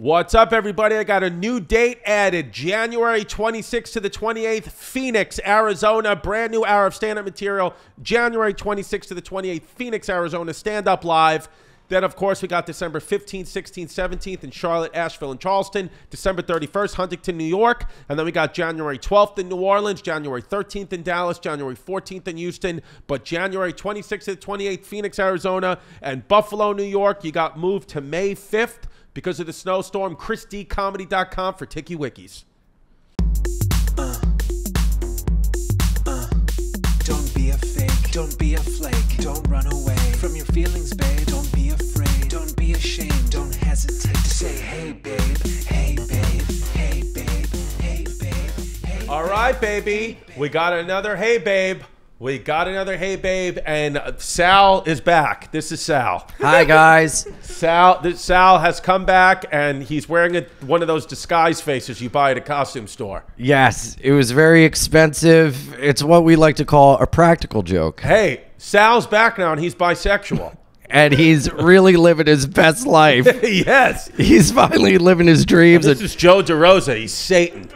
What's up, everybody? I got a new date added, January 26th to the 28th, Phoenix, Arizona. Brand new hour of stand-up material, January 26th to the 28th, Phoenix, Arizona, stand-up live. Then, of course, we got December 15th, 16th, 17th in Charlotte, Asheville, and Charleston. December 31st, Huntington, New York. And then we got January 12th in New Orleans, January 13th in Dallas, January 14th in Houston. But January 26th to the 28th, Phoenix, Arizona, and Buffalo, New York. You got moved to May 5th. Because of the snowstorm, ChrisDcomody.com for Tiki Wikis. Don't be a fake, don't be a flake, don't run away from your feelings, babe. Don't be afraid, don't be ashamed, don't hesitate to say, hey, babe, hey, babe, hey, babe, hey, babe, hey, babe. All right, baby, we got another hey, babe. We got another Hey Babe, and Sal is back. This is Sal. Hi, guys. Sal has come back, and he's wearing one of those disguise faces you buy at a costume store. Yes, it was very expensive. It's what we like to call a practical joke. Hey, Sal's back now, and he's bisexual. And he's really living his best life. Yes. He's finally living his dreams. This is Joe DeRosa. He's Satan.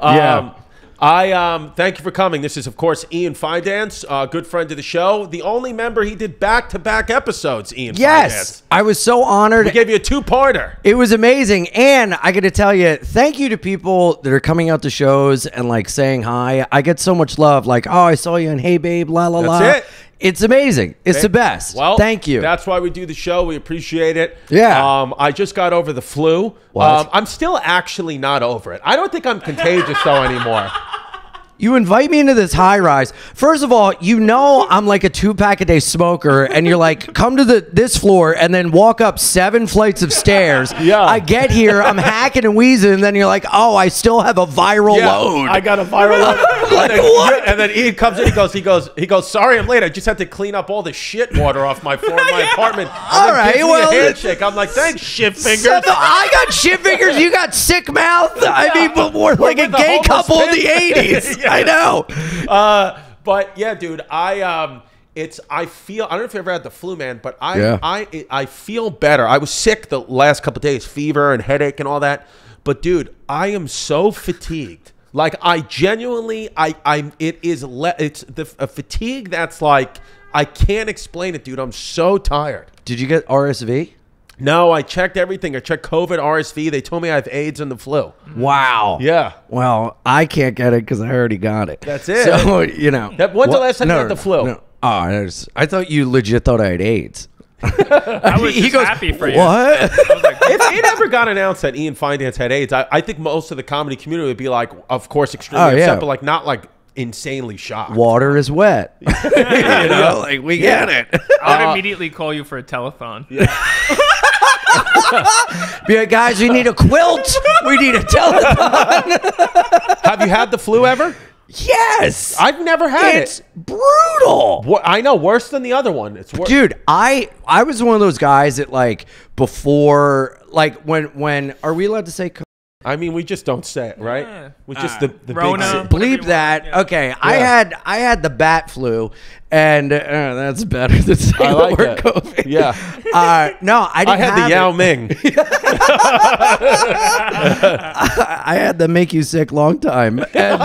Yeah. Thank you for coming. This is, of course, Ian Fidance, a good friend of the show. The only member he did back-to-back episodes, Ian Fidance. Yes, I was so honored. We gave you a two-parter. It was amazing. And I got to tell you, thank you to people that are coming out to shows and, like, saying hi. I get so much love. Like, oh, I saw you on Hey Babe, la, la, la. That's it. It's amazing. It's the best. Well, thank you. That's why we do the show. We appreciate it. Yeah. I just got over the flu. I'm still actually not over it. I don't think I'm contagious, though, anymore. You invite me into this high rise. First of all, you know I'm like a 2-pack-a-day smoker, and you're like, come to this floor and then walk up 7 flights of stairs. Yeah. I get here, I'm hacking and wheezing, and then you're like, oh, I still have a viral load. I got a viral load. Like, what? And then Ian comes in, he goes, sorry I'm late. I just had to clean up all the shit water off my floor in my apartment. All right, well, handshake. I'm like, thanks, shit fingers. I got shit fingers, you got sick mouth. Yeah. I mean, but we're like a gay couple in the 80s. Yeah. I know. But yeah, dude, I don't know if you ever had the flu, man, but I feel better. I was sick the last couple of days, fever and headache and all that. But dude, I am so fatigued. Like I genuinely, it's a fatigue that's like, I can't explain it, dude. I'm so tired. Did you get RSV? No, I checked everything. I checked COVID, RSV. They told me I have AIDS and the flu. Wow. Yeah. Well, I can't get it because I already got it. That's it. So, you know. When's the last time you got the flu? No. Oh, I thought you legit thought I had AIDS. I was happy for you. What? I was like, if it ever got announced that Ian Fidance had AIDS, I think most of the comedy community would be like, of course, extremely upset, but like not like insanely shocked. Water is wet. You know, like we get it. I would immediately call you for a telephone. Yeah. Be like, guys, we need a quilt. We need a telethon. Have you had the flu ever? Yes. I've never had it. It's brutal. I know, worse than the other one. It's worse. Dude, I was one of those guys that like before, like when are we allowed to say COVID? I mean, we just don't say it, right? Yeah. We just the Rona, big bleep that. Yeah. Okay, yeah. I had the bat flu, and that's better than saying the word COVID. Yeah. No, I didn't. I had the Yao Ming. I had the make you sick long time, and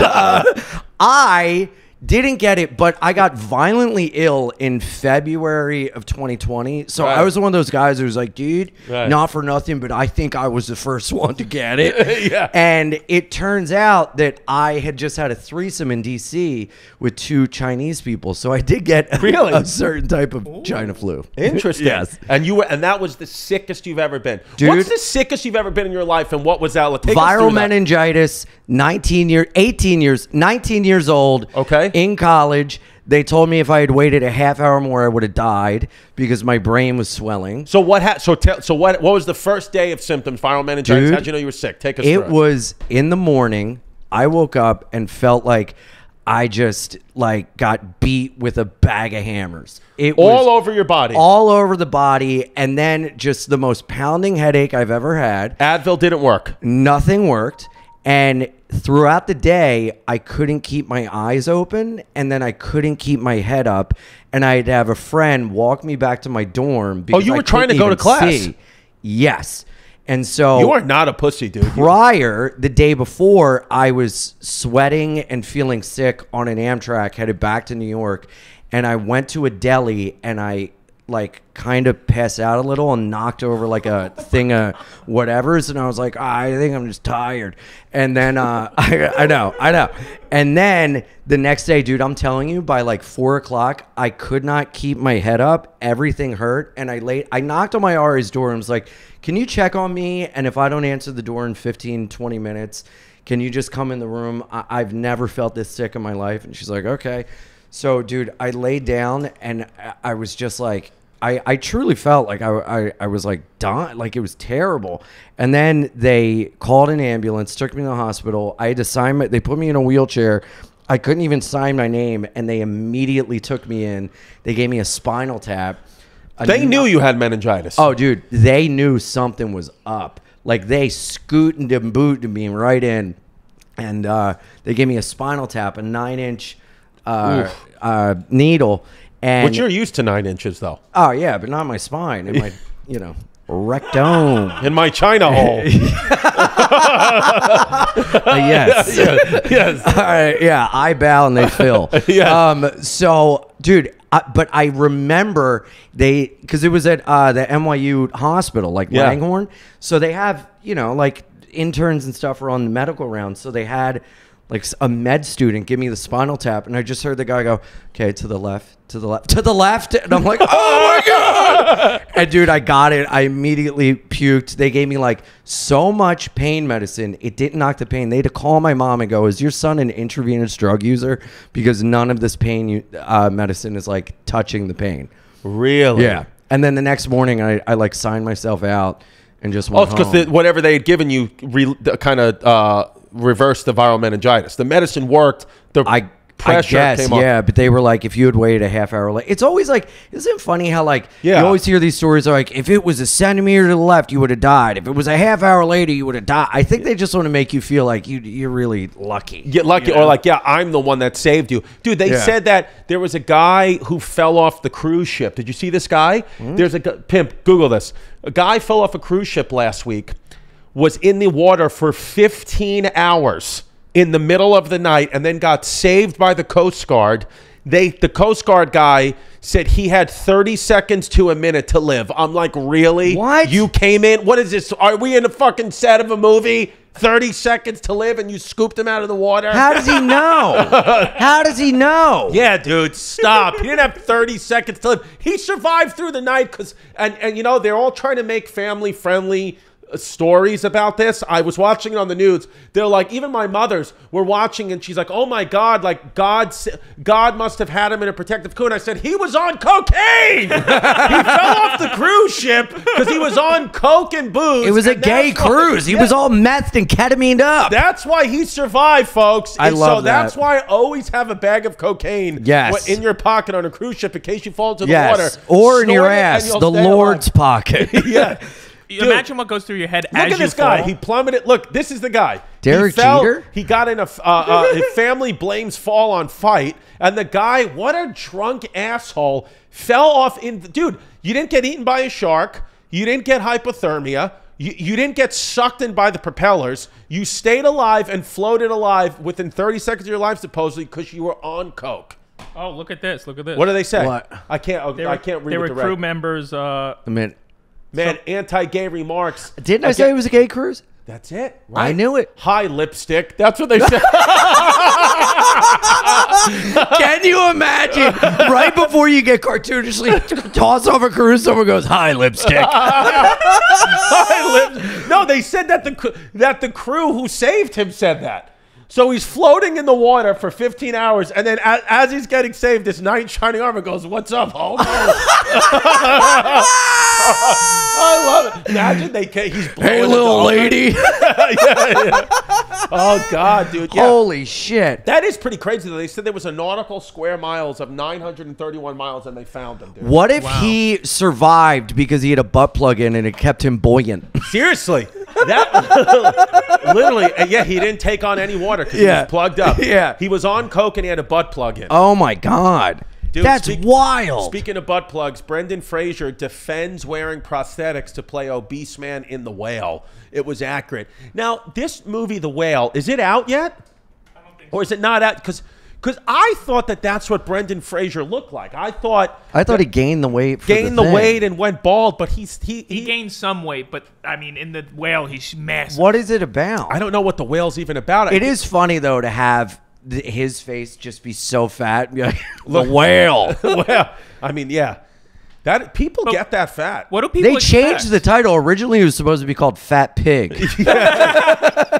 I didn't get it, but I got violently ill in February of 2020. So I was one of those guys who was like, dude, not for nothing, but I think I was the first one to get it. Yeah. And it turns out that I had just had a threesome in D.C. with 2 Chinese people. So I did get a certain type of China flu. Interesting. Yes. And that was the sickest you've ever been. Dude, what's the sickest you've ever been in your life, and what was that? Take viral meningitis, 19 years old. Okay. In college, they told me if I had waited a half hour more, I would have died because my brain was swelling. So what was the first day of symptoms? Viral meningitis. Dude, how'd you know you were sick? Take us through. It was in the morning. I woke up and felt like I just like got beat with a bag of hammers. It was all over your body, all over the body, and then just the most pounding headache I've ever had. Advil didn't work. Nothing worked, and throughout the day, I couldn't keep my eyes open, and then I couldn't keep my head up, and I'd have a friend walk me back to my dorm. Because I couldn't even see. Yes. And so you are not a pussy, dude. Prior, the day before, I was sweating and feeling sick on an Amtrak headed back to New York, and I went to a deli and I like kind of passed out a little and knocked over like a thing of whatever's, and I was like, I think I'm just tired. And then I know. And then the next day, dude, I'm telling you, by like 4 o'clock, I could not keep my head up. Everything hurt, and I knocked on my RA's door and was like, can you check on me? And if I don't answer the door in 15, 20 minutes, can you just come in the room? I've never felt this sick in my life. And she's like, okay. So, dude, I laid down and I was just like, I truly felt like I was like dying, like it was terrible. And then they called an ambulance, took me to the hospital. I had to sign my, they put me in a wheelchair. I couldn't even sign my name, and they immediately took me in. They gave me a spinal tap. They knew you had meningitis. Oh, dude, they knew something was up. Like, they scooted and booted me right in, and they gave me a spinal tap, a 9-inch needle. And which you're used to 9 inches, though. Oh yeah, but not my spine. In my, you know, rectum. In my China hole. Yes. Yes. All right. Yeah. I bow and they fill. Yeah. So, dude. But I remember they, because it was at the NYU Hospital, like Langhorne. So they have, you know, like interns and stuff are on the medical rounds. So they had like a med student give me the spinal tap. And I just heard the guy go, okay, to the left, to the left, to the left. And I'm like, oh my God. And dude, I got it. I immediately puked. They gave me like so much pain medicine. It didn't knock the pain. They had to call my mom and go, is your son an intravenous drug user? Because none of this pain medicine is like touching the pain. Really? Yeah. And then the next morning I like signed myself out and just went home. Oh, because whatever they had given you kind of... reverse the viral meningitis. The medicine worked. The pressure came off. Yeah, but they were like, if you had waited a half hour late. It's always like, isn't it funny how like you always hear these stories are like, if it was a centimeter to the left, you would have died. If it was a half hour later, you would have died. I think they just want to make you feel like you're really lucky. Get lucky, you know? Or like, yeah, I'm the one that saved you. Dude, they said that there was a guy who fell off the cruise ship. Did you see this guy? Mm-hmm. There's a pimp, Google this. A guy fell off a cruise ship last week. Was in the water for 15 hours in the middle of the night and then got saved by the Coast Guard. The Coast Guard guy said he had 30 seconds to a minute to live. I'm like, really? What? You came in? What is this? Are we in a fucking set of a movie? 30 seconds to live and you scooped him out of the water? How does he know? How does he know? Yeah, dude, stop. He didn't have 30 seconds to live. He survived through the night because, and you know, they're all trying to make family-friendly stories about this. I was watching it on the news. They're like, even my mother's were watching, and she's like, oh my God, like God must have had him in a protective cocoon. I said, he was on cocaine. He fell off the cruise ship because he was on coke and booze. It was a gay cruise. He was all methed and ketamined up. That's why he survived, folks. I love so that. That's why I always have a bag of cocaine in your pocket on a cruise ship in case you fall into the water. Or in your ass, the Lord's pocket. Yeah. Dude, imagine what goes through your head. Look at this guy. He plummeted. Look, this is the guy. Derek Jeter. He got in a his family blames fall on fight, and the guy, what a drunk asshole, fell off in. Dude, you didn't get eaten by a shark. You didn't get hypothermia. You didn't get sucked in by the propellers. You stayed alive and floated alive within 30 seconds of your life, supposedly, because you were on coke. Oh, look at this. Look at this. What do they say? What? I can't. I can't read. They were the crew members. I mean. Man, anti-gay remarks. Didn't I say it was a gay cruise? That's it. Right? I knew it. High lipstick. That's what they said. Can you imagine? Right before you get cartoonishly tossed off a cruise, someone goes, high lipstick. High lipstick. No, they said that the crew who saved him said that. So he's floating in the water for 15 hours, and then as he's getting saved, this knight in shining armor goes, what's up, Hulk? I love it. Imagine they can't. He's blowing. Hey, little lady. Oh, God, dude. Yeah. Holy shit. That is pretty crazy, though. They said there was a nautical square miles of 931 miles, and they found him, dude. What if he survived because he had a butt plug in and it kept him buoyant? Seriously. That literally, he didn't take on any water because he was plugged up. Yeah. He was on coke and he had a butt plug in. Oh my God. Dude, that's wild. Speaking of butt plugs, Brendan Fraser defends wearing prosthetics to play obese man in The Whale. It was accurate. Now, this movie, The Whale, is it out yet? I don't think so. Or is it not out? Because I thought that that's what Brendan Fraser looked like. I thought he gained the weight. Gained the weight and went bald, but he gained some weight. But I mean, in The Whale, he's massive. What is it about? I don't know what The Whale's even about. It is funny though to have his face just be so fat. Be like, The Whale. Well, I mean, yeah, that people get that fat. What do people? They changed the title. Originally, it was supposed to be called Fat Pig.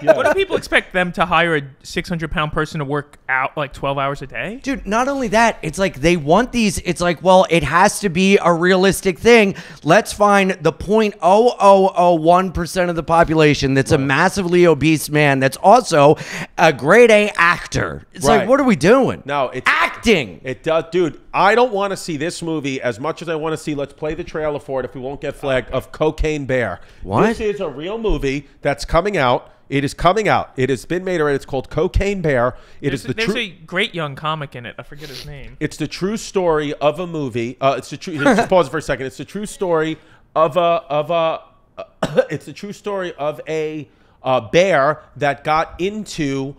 Yeah. What do people expect them to hire a 600-pound person to work out like 12 hours a day? Dude, not only that, it's like they want these. It's like, well, it has to be a realistic thing. Let's find the 0.0001% of the population that's a massively obese man that's also a grade A actor. It's like, what are we doing? No, it's acting. It does, dude. I don't want to see this movie as much as I want to see. Let's play the trailer for it if we won't get flagged. Of Cocaine Bear. What? This is a real movie that's coming out. It is coming out. It has been made already. It's called Cocaine Bear. There's a great young comic in it. I forget his name. It's the true story of a movie. Just pause for a second. It's the true story of it's the true story of a bear that got into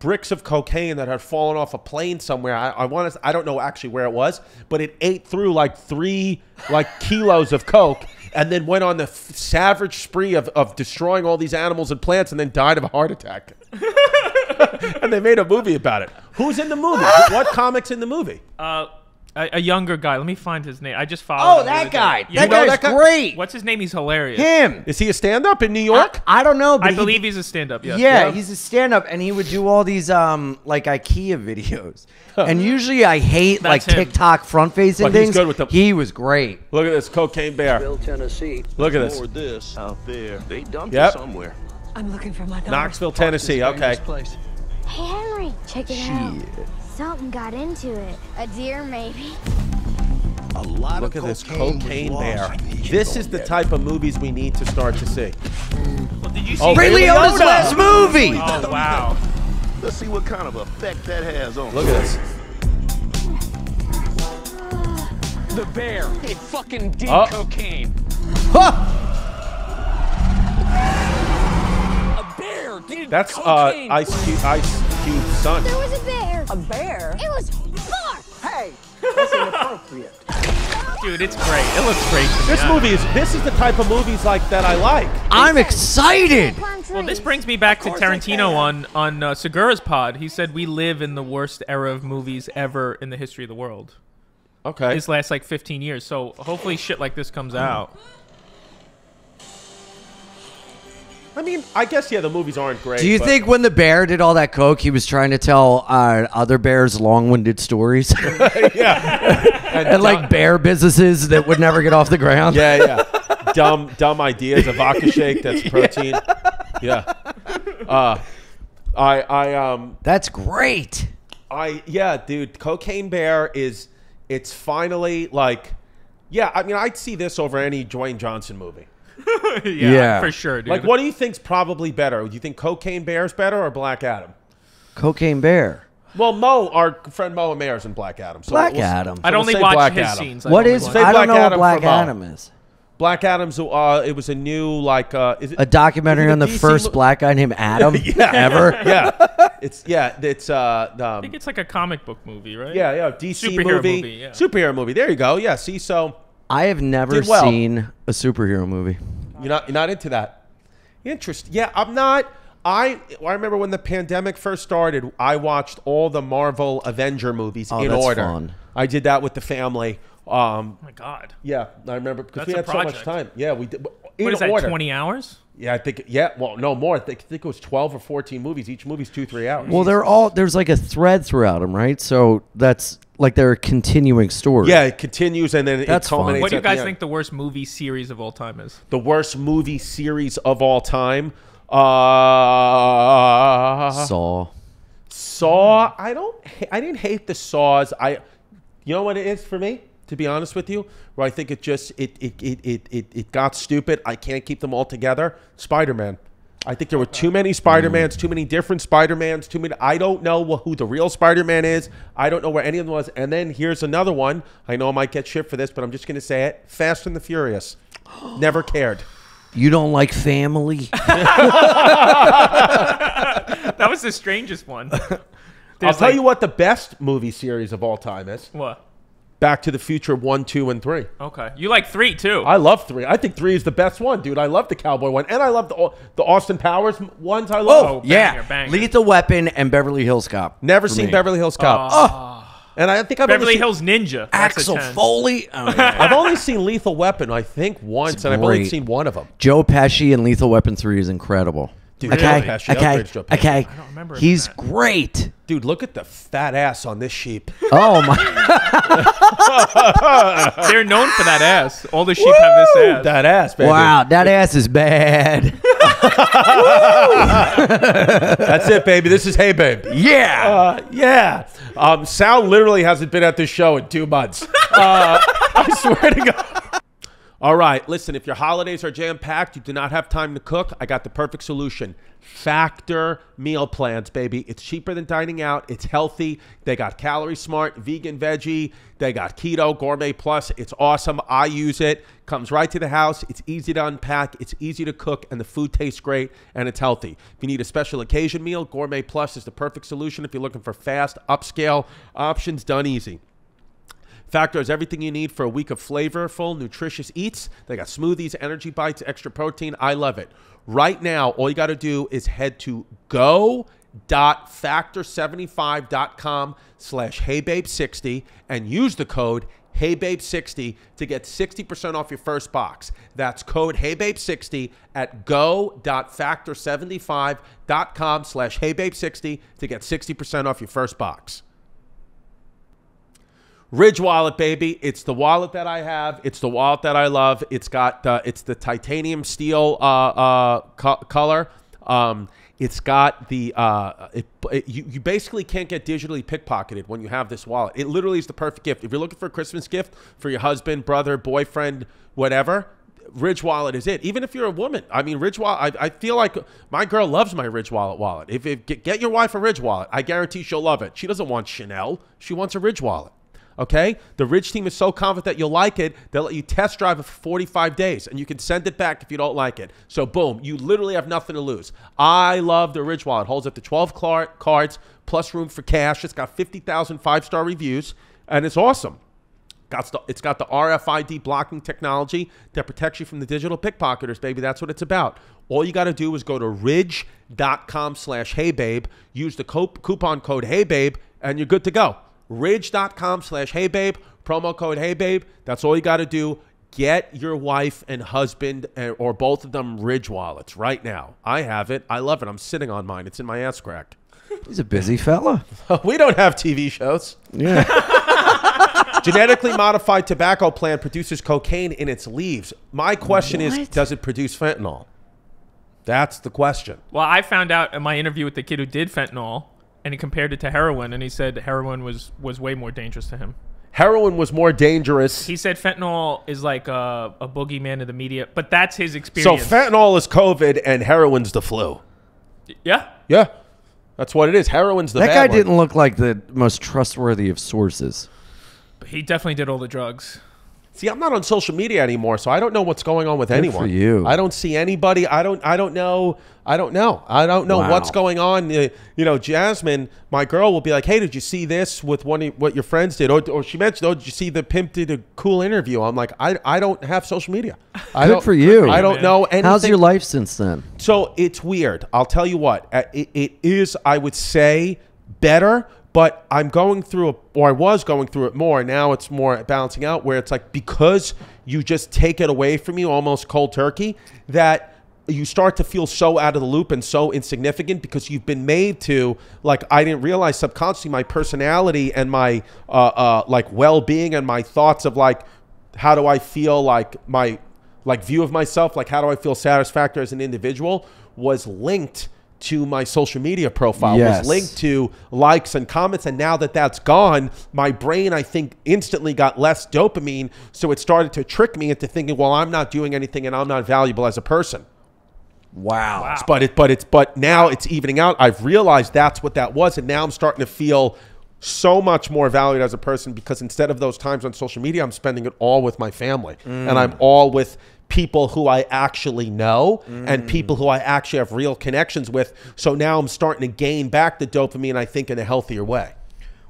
bricks of cocaine that had fallen off a plane somewhere. I don't know actually where it was, but it ate through like 3 kilos of coke. And then went on the savage spree of destroying all these animals and plants and then died of a heart attack. And they made a movie about it. Who's in the movie? What comic's in the movie? A younger guy. Let me find his name. I just followed him. Oh, that guy. Yeah. That guy's great. What's his name? He's hilarious. Him. Is he a stand-up in New York? I don't know. But I believe he's a stand-up, yes. Yeah, he's a stand-up, and he would do all these like IKEA videos. And usually I hate TikTok front face and things. He's good with them. He was great. Look at this, Cocaine Bear. Tennessee. Look at this. Or this out there. They dumped it somewhere. I'm looking for my daughter. Knoxville, Tennessee. Okay. Place. Hey, Henry, check it out. Something got into it. A deer, maybe. A lot of cocaine. Look at this, Cocaine Bear. This is the type of movies we need to start to see. Well, did you see Ray Liotta's last movie? Oh, wow. Let's see what kind of effect that has on. Look at this. The bear. It fucking did cocaine. Huh. A bear did cocaine. Ice Cube's son. There was a bear. A bear? It was barf! Hey, that's inappropriate. Dude, it's great. It looks great. This is the type of movies like that I like. I'm excited. Well, this brings me back to Tarantino on Segura's pod. He said we live in the worst era of movies ever in the history of the world. Okay. His last like 15 years. So hopefully shit like this comes out. I mean, I guess, yeah, the movies aren't great. Do you think when the bear did all that coke, he was trying to tell other bears long-winded stories? Yeah. and like bear businesses that would never get off the ground? Yeah, yeah. Dumb ideas. A vodka shake that's protein. Yeah. That's great. Yeah, dude. Cocaine Bear is, it's finally like, yeah, I mean, I'd see this over any Dwayne Johnson movie. yeah, for sure, dude. Like, what do you think's probably better? Do you think Cocaine Bear's better or Black Adam? Cocaine Bear. Well, our friend Mo Amer is in Black Adam. So Black Adam. I'd only watch his scenes. What is? I don't know what Black Adam is. Black Adam's. It was a new a documentary on the first black guy named Adam ever. Yeah, it's. I think it's like a comic book movie, right? Yeah, yeah. DC superhero movie. Yeah. Superhero movie. There you go. Yeah. See, so. I have never seen a superhero movie. You're not into that. Interesting. Yeah, I'm not. I remember when the pandemic first started, I watched all the Marvel Avenger movies in order. Fun. I did that with the family. Oh my God. Yeah, I remember because we had so much time. Yeah, we did. What is that, 20 hours? Yeah, I think. Yeah, well, no more. I think it was 12 or 14 movies. Each movie's 2-3 hours. Well, there's like a thread throughout them, right? So that's like they're a continuing story. Yeah, it continues and then it culminates. What do you guys think the worst movie series of all time is? The worst movie series of all time? Saw. Saw. I didn't hate the Saws. You know what it is for me? To be honest with you, where I think it just it got stupid. I can't keep them all together. Spider-Man. I think there were too many Spider-Mans, too many different Spider-Mans, too many. I don't know who the real Spider-Man is. I don't know where any of them was. And then here's another one. I know I might get shit for this, but I'm just going to say it. Fast and the Furious. Never cared. You don't like family? That was the strangest one. I'll tell you what the best movie series of all time is. What? Back to the Future 1, 2, and 3. Okay. You like 3, too. I love 3. I think 3 is the best one, dude. I love the cowboy one. And I love the Austin Powers ones. I love. Oh, yeah. Banger. Lethal Weapon and Beverly Hills Cop. Never seen me. Beverly Hills Cop. And I think I've Beverly Hills Ninja. Axel Foley. Oh, yeah. I've only seen Lethal Weapon, I think, once. And I've only seen one of them. Joe Pesci in Lethal Weapon 3 is incredible. Dude, okay, really? Okay. I don't remember. He's great. Dude, look at the fat ass on this sheep. Oh, my. They're known for that ass. All the sheep have this ass. That ass, baby. Wow, that ass is bad. That's it, baby. This is Hey Babe. Yeah. Yeah. Sal literally hasn't been at this show in 2 months. I swear to God. All right, listen, if your holidays are jam-packed, you do not have time to cook, I got the perfect solution. Factor meal plans, baby. It's cheaper than dining out. It's healthy. They got Calorie Smart, Vegan Veggie. They got Keto, Gourmet Plus. It's awesome. I use it. Comes right to the house. It's easy to unpack. It's easy to cook, and the food tastes great, and it's healthy. If you need a special occasion meal, Gourmet Plus is the perfect solution if you're looking for fast, upscale options done easy. Factor is everything you need for a week of flavorful, nutritious eats. They got smoothies, energy bites, extra protein. I love it. Right now, all you got to do is head to go.factor75.com/heybabe60 and use the code heybabe60 to get 60% off your first box. That's code heybabe60 at go.factor75.com/heybabe60 to get 60% off your first box. Ridge Wallet, baby. It's the wallet that I have. It's the wallet that I love. It's got it's the titanium steel color. It's got the you basically can't get digitally pickpocketed when you have this wallet. It literally is the perfect gift. If you're looking for a Christmas gift for your husband, brother, boyfriend, whatever, Ridge Wallet is it. Even if you're a woman, I mean, Ridge Wallet. I feel like my girl loves my Ridge Wallet wallet. If get your wife a Ridge Wallet, I guarantee she'll love it. She doesn't want Chanel. She wants a Ridge Wallet. Okay, the Ridge team is so confident that you'll like it, they'll let you test drive it for 45 days, and you can send it back if you don't like it. So, boom, you literally have nothing to lose. I love the Ridge Wallet. It holds up to 12 cards, plus room for cash. It's got 50,000 five-star reviews, and it's awesome. It's got the RFID blocking technology that protects you from the digital pickpocketers, baby. That's what it's about. All you got to do is go to ridge.com/heybabe, use the coupon code heybabe, and you're good to go. Ridge.com/heybabe, promo code heybabe. That's all you got to do. Get your wife and husband or both of them Ridge wallets right now. I have it. I love it. I'm sitting on mine. It's in my ass crack. He's a busy fella. We don't have TV shows. Yeah. Genetically modified tobacco plant produces cocaine in its leaves. My question is, does it produce fentanyl? That's the question. Well, I found out in my interview with the kid who did fentanyl, and he compared it to heroin, and he said heroin was way more dangerous to him. Heroin was more dangerous. He said fentanyl is like a boogeyman of the media, but that's his experience. So fentanyl is COVID, and heroin's the flu. Yeah. Yeah. That's what it is. Heroin's the bad one. That guy didn't look like the most trustworthy of sources. But he definitely did all the drugs. See, I'm not on social media anymore, so I don't know what's going on with anyone. Good for you. I don't see anybody. I don't know wow. What's going on. You know, Jasmine, my girl, will be like, "Hey, did you see this with what your friends did?" Or she mentioned, "Oh, did you see the pimp did a cool interview?" I'm like, I don't have social media. Good for you. I don't know anything. How's your life since then? So it's weird. I'll tell you what. It is, I would say, better. But I'm going through it, or I was going through it more. Now it's more balancing out, where it's like, because you just take it away from you almost cold turkey, that you start to feel so out of the loop and so insignificant, because you've been made to, like, I didn't realize subconsciously my personality and my like well-being and my thoughts of like, how do I feel, like my view of myself, like how do I feel satisfactory as an individual, was linked to my social media profile. Yes. Was linked to likes and comments. And now that that's gone, my brain, I think, instantly got less dopamine. So it started to trick me into thinking, well, I'm not doing anything and I'm not valuable as a person. Wow. But now it's evening out. I've realized that's what that was, and now I'm starting to feel so much more valued as a person, because instead of those times on social media, I'm spending it all with my family, and I'm all with people who I actually know and people who I actually have real connections with. So now I'm starting to gain back the dopamine, I think, in a healthier way.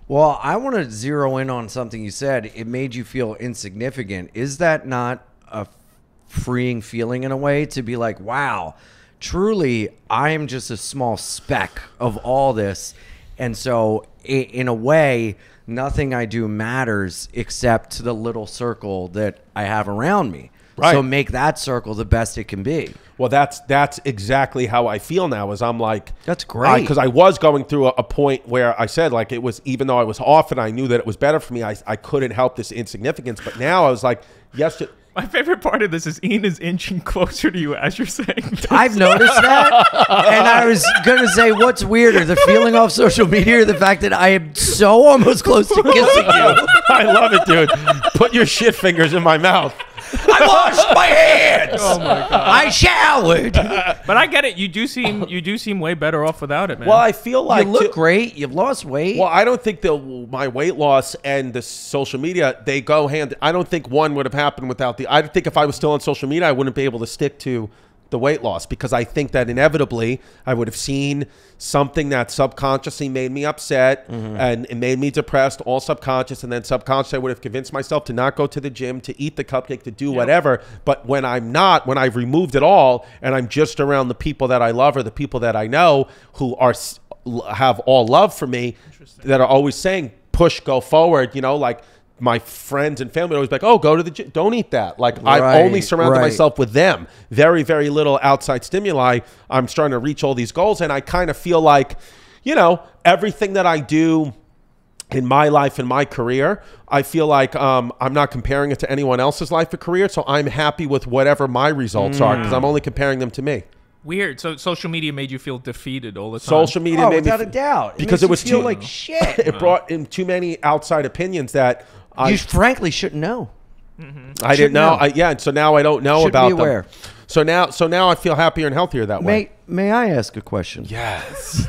Well, I want to zero in on something you said. It made you feel insignificant. Is that not a freeing feeling in a way, to be like, wow, truly, I am just a small speck of all this? And so in a way, nothing I do matters except to the little circle that I have around me. Right. So make that circle the best it can be. Well, that's exactly how I feel now. Is I'm like, that's great, because I was going through a point where I said, like, it was, even though I was off and I knew that it was better for me, I couldn't help this insignificance. But now I was like, yesterday. My favorite part of this is Ian is inching closer to you as you're saying this. I've noticed that. And I was going to say, what's weirder, the feeling off social media or the fact that I am so almost close to kissing you? I love it, dude. Put your shit fingers in my mouth. I washed my hands. Oh my God. I showered. But I get it. You do seem way better off without it, man. Well, I feel like you look great. You've lost weight. Well, I don't think my weight loss and the social media, they go hand. I don't think one would have happened without the. I think if I was still on social media, I wouldn't be able to stick to the weight loss, because I think that inevitably I would have seen something that subconsciously made me upset and it made me depressed, all subconscious, and then subconsciously I would have convinced myself to not go to the gym, to eat the cupcake, to do whatever. But when I'm not, when I've removed it all and I'm just around the people that I love or the people that I know who are have all love for me, that are always saying, push, go forward, you know, like my friends and family are always like, oh, go to the gym, don't eat that. Like, I've only surrounded myself with them. Very, very little outside stimuli. I'm starting to reach all these goals, and I kind of feel like, you know, everything that I do in my life, in my career, I feel like I'm not comparing it to anyone else's life or career, so I'm happy with whatever my results are, because I'm only comparing them to me. Weird. So social media made you feel defeated all the time. Social media, made without me a doubt, because it was feel too like shit. It brought in too many outside opinions that you frankly shouldn't know. I didn't know. Yeah, so now I don't know about them. Aware. So now I feel happier and healthier that way. May I ask a question? Yes.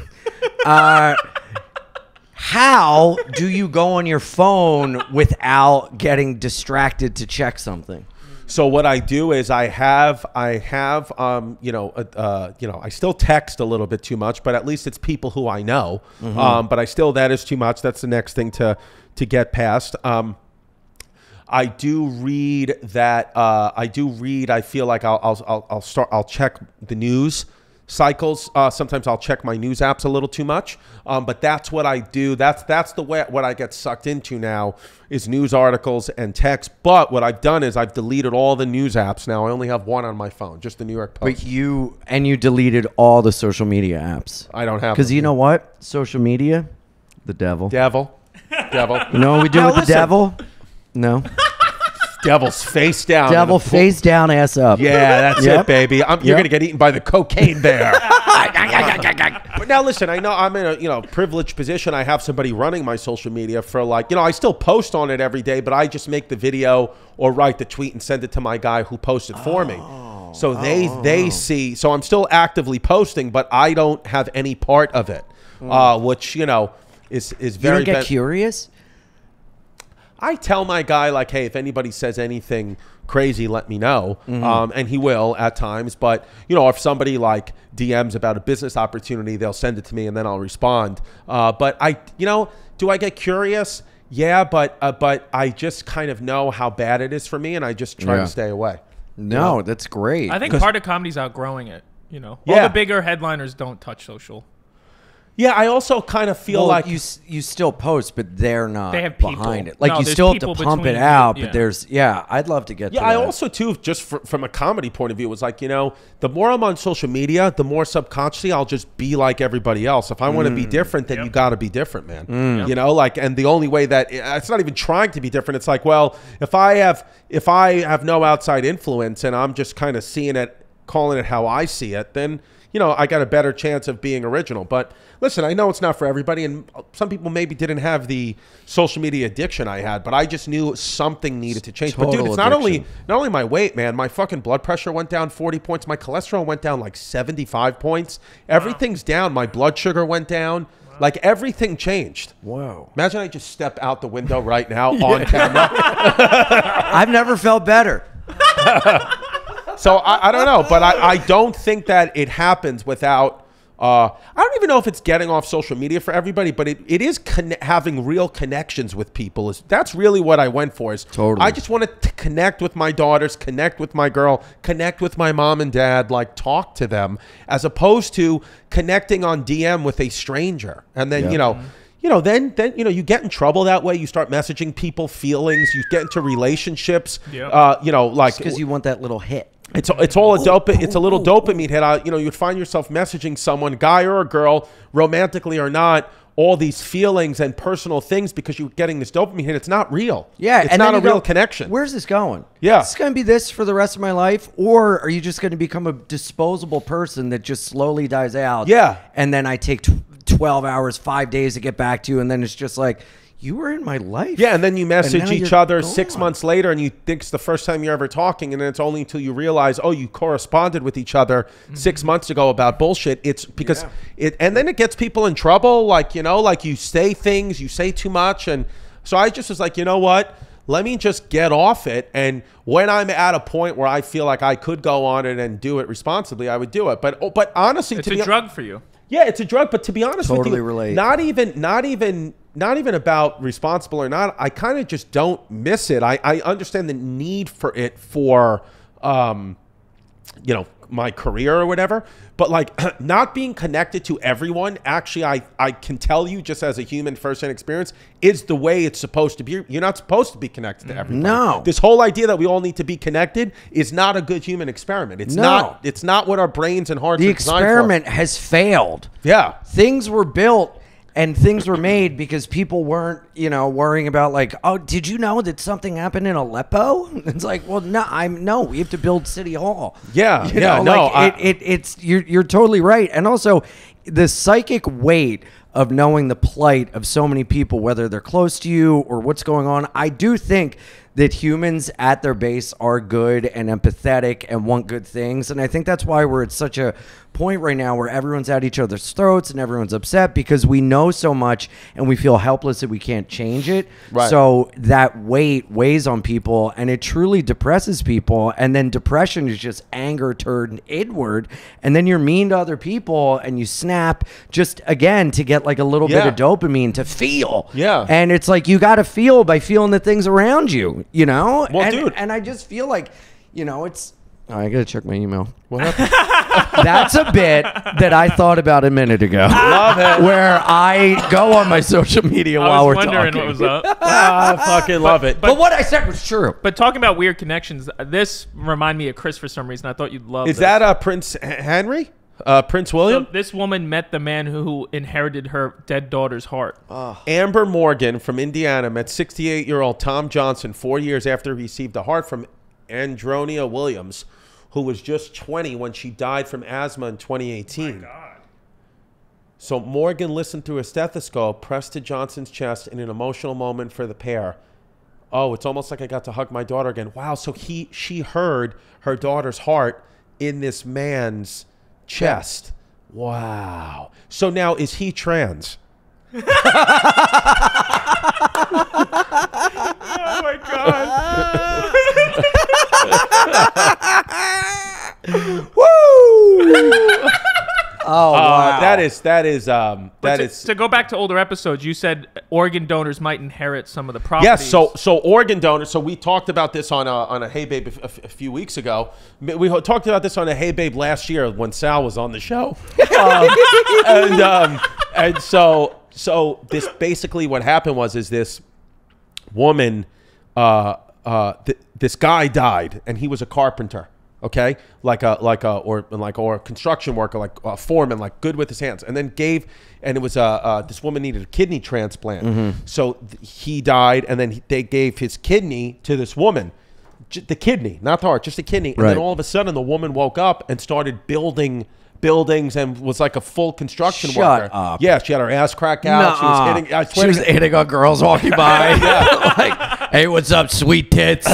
How do you go on your phone without getting distracted to check something? So what I do is I still text a little bit too much, but at least it's people who I know. But I still, that is too much. That's the next thing to get past. I do read that. I feel like I'll check the news cycles. Sometimes I'll check my news apps a little too much. But that's what I do. That's the way what I get sucked into now is news articles and text. But what I've done is I've deleted all the news apps now. I only have one on my phone, just the New York Post. But you deleted all the social media apps. I don't have, because you know what? Social media, the devil. Devil. You know what we do with the devil? No. Devil's face down. Devil face down, ass up. Yeah, that's it, baby. You're gonna get eaten by the cocaine bear. But now, listen. I know I'm in a privileged position. I have somebody running my social media for, like, I still post on it every day, but I just make the video or write the tweet and send it to my guy who posted for me. So they see. So I'm still actively posting, but I don't have any part of it, which is very. You don't get curious. I tell my guy, like, hey, if anybody says anything crazy, let me know. And he will at times. But, if somebody, like, DMs about a business opportunity, they'll send it to me and then I'll respond. But do I get curious? Yeah, but I just kind of know how bad it is for me, and I just try to stay away. No, that's great. I think part of comedy's outgrowing it, All the bigger headliners don't touch social. Yeah, I also kind of feel like you still post, but they're not. They have people behind it. Like, you still have to pump it out, but there's I'd love to get. Yeah, to I also too, just from a comedy point of view, was like, the more I'm on social media, the more subconsciously I'll just be like everybody else. If I want to be different, then you got to be different, man. And the only way that it's not even trying to be different. It's like, well, if I have no outside influence and I'm just kind of seeing it calling it how I see it, then, you know, I got a better chance of being original. But listen, I know it's not for everybody, and some people maybe didn't have the social media addiction I had, but I just knew something needed to change. But dude, it's not only my weight, man. My fucking blood pressure went down 40 points. My cholesterol went down like 75 points. Everything's down. My blood sugar went down. Like, everything changed. Wow. Imagine I just step out the window right now on camera. I've never felt better. So I don't know, but I don't think that it happens without, I don't even know if it's getting off social media for everybody, but it is having real connections with people. That's really what I went for. I just wanted to connect with my daughters, connect with my girl, connect with my mom and dad, like talk to them, as opposed to connecting on DM with a stranger. And then, you know, you know, you get in trouble that way. You start messaging people feelings. You get into relationships. You know, like, because you want that little hit. It's all a little dopamine hit. You know, you'd find yourself messaging someone, guy or a girl, romantically or not, all these feelings and personal things because you're getting this dopamine hit. It's not real. Yeah, it's not a real connection. Where's this going? Yeah, is this going to be this for the rest of my life, or are you just going to become a disposable person that just slowly dies out? Yeah, and then I take 12 hours, 5 days to get back to you, and then it's just like, you were in my life. Yeah, and then you message each other 6 months later, and you think it's the first time you're ever talking, and then it's only until you realize, oh, you corresponded with each other 6 months ago about bullshit. It's because it, and then it gets people in trouble, like, you know, like you say things, you say too much, and so I just was like, you know what? Let me just get off it, and when I'm at a point where I feel like I could go on it and do it responsibly, I would do it. But honestly, it's a drug for you. Yeah, it's a drug. But to be honest with you, not even about responsible or not. I kind of just don't miss it. I understand the need for it for, you know, my career or whatever. But like not being connected to everyone, actually, I can tell you just as a human first-hand experience, is the way it's supposed to be. You're not supposed to be connected to everyone. No. This whole idea that we all need to be connected is not a good human experiment. It's not. It's not what our brains and hearts are designed for. The experiment has failed. Yeah. Things were built. And things were made because people weren't, you know, worrying about like, oh, did you know that something happened in Aleppo? It's like, well, no, we have to build City Hall. Yeah, you're totally right. And also, the psychic weight of knowing the plight of so many people, whether they're close to you or what's going on, I do think that humans at their base are good and empathetic and want good things. And I think that's why we're at such a point right now where everyone's at each other's throats and everyone's upset because we know so much and we feel helpless that we can't change it. Right. So that weight weighs on people and it truly depresses people. And then depression is just anger turned inward. And then you're mean to other people and you snap just again to get like a little bit of dopamine to feel. Yeah. And it's like, you got to feel by feeling the things around you. You know, well, and I just feel like, you know, it's. Oh, I gotta check my email. What happened? That's a bit that I thought about a minute ago. Love it. Where I go on my social media while we're talking. I was wondering what was up. I fucking love it. But what I said was true. But talking about weird connections, this reminded me of Chris for some reason. I thought you'd love. Is that Prince Henry? Prince William? So this woman met the man who inherited her dead daughter's heart. Amber Morgan from Indiana met 68-year-old Tom Johnson 4 years after he received a heart from Andronia Williams, who was just 20 when she died from asthma in 2018. Oh my God. So Morgan listened through a stethoscope, pressed to Johnson's chest in an emotional moment for the pair. Oh, it's almost like I got to hug my daughter again. Wow, so she heard her daughter's heart in this man's chest. Wow. So now, is he trans? Oh my God. Woo! Oh, wow. that is to go back to older episodes, you said organ donors might inherit some of the properties. Yes, so organ donors, so we talked about this on a Hey Babe a few weeks ago. We talked about this on a Hey Babe last year when Sal was on the show. And so this basically what happened was this woman this guy died and he was a carpenter, okay, or a construction worker, like a foreman, like good with his hands, and then it was this woman needed a kidney transplant, so he died, and then they gave his kidney to this woman. the kidney, not the heart, just the kidney. And then all of a sudden the woman woke up and started building buildings and was like a full construction worker. Yeah, she had her ass crack out. She was hitting, I swear, she was hitting on girls walking by. Like, hey, what's up, sweet tits?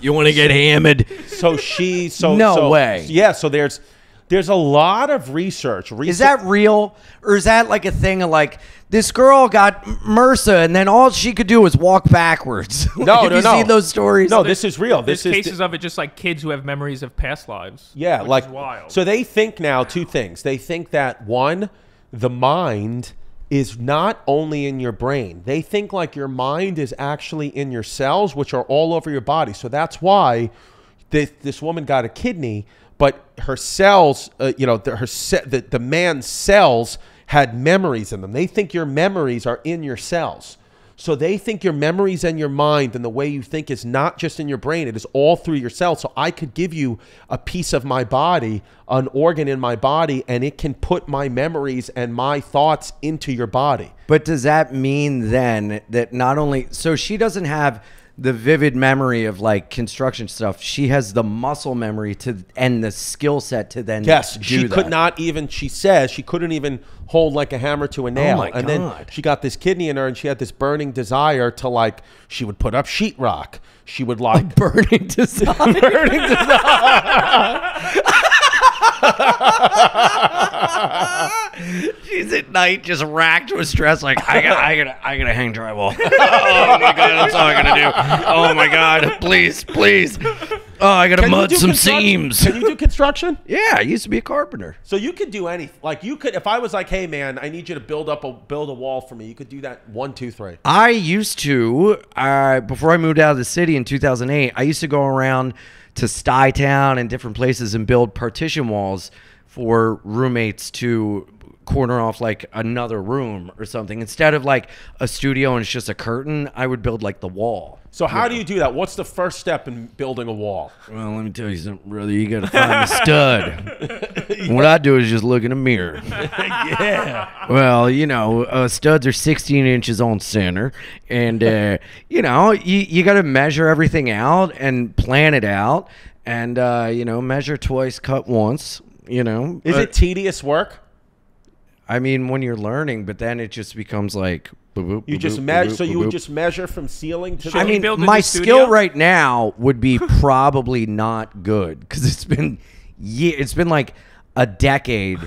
You want to get hammered? So she, no way. Yeah, so there's a lot of research. Is that real? Or is that like a thing of like, this girl got MRSA and then all she could do was walk backwards? Like, have you seen those stories? No, this is real. This is cases of it, just like kids who have memories of past lives. Yeah, like, wild. So they think now two things. They think that, one, the mind is not only in your brain. They think like your mind is actually in your cells, which are all over your body. So that's why this woman got a kidney, but her cells, you know, the man's cells had memories in them. They think your memories are in your cells. So they think your memories and your mind and the way you think is not just in your brain. It is all through your cells. So I could give you a piece of my body, an organ in my body, and it can put my memories and my thoughts into your body. But does that mean then that not only... So she doesn't have the vivid memory of like construction stuff. She has the muscle memory to and the skill set to then she says she couldn't even hold like a hammer to a nail. Oh my God. Then she got this kidney in her and she had this burning desire to like, she would put up sheetrock. She would like a burning desire. Burning desire. She's at night just racked with stress, like I gotta hang drywall. Oh my God, that's all I gotta do. Oh my God, please, please. Oh, I gotta mud some seams. Can you do construction? Yeah, I used to be a carpenter. So you could do anything. Like you could, if I was like, hey man, I need you to build a wall for me, you could do that. 1, 2, 3. I used to, before I moved out of the city in 2008, I used to go around to Stuytown and different places and build partition walls for roommates to corner off like another room or something. Instead of like a studio and it's just a curtain, I would build like the wall. So how do you do that? What's the first step in building a wall? Well, let me tell you something, brother. You got to find the stud. What I do is just look in a mirror. Yeah. Well, you know, studs are 16 inches on center. And, you know, you got to measure everything out and plan it out. And, you know, measure twice, cut once, you know. Is it tedious work? I mean, when you're learning, but then it just becomes like... you would just measure from ceiling to. I mean, my skill right now would be probably not good because it's been like a decade,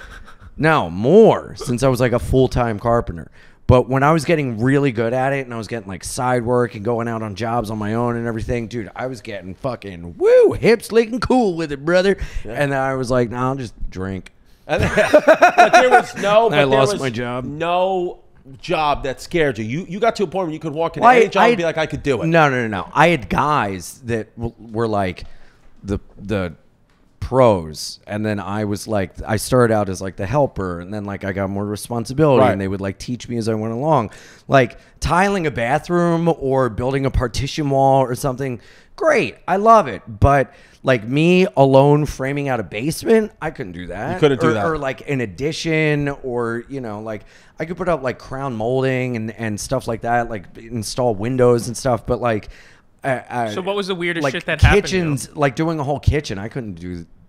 no more, since I was like a full-time carpenter. But when I was getting really good at it and I was getting like side work and going out on jobs on my own and everything, dude, I was getting fucking hips leaking cool with it, brother. Yeah. And then I was like, nah, I'll just drink. But there was no. But I lost my job. No job that scared you. You got to a point where you could walk in any job and be like, I could do it. No. I had guys that were like the pros, and then I was like, I started out as like the helper, and then like I got more responsibility, and they would like teach me as I went along, like tiling a bathroom or building a partition wall or something. Great, I love it, but like me alone framing out a basement, I couldn't do that. You couldn't do that, or like an addition, or you know, like I could put up like crown molding and stuff like that, like install windows and stuff, but like. So what was the weirdest shit that happened? Kitchens, like doing a whole kitchen, I couldn't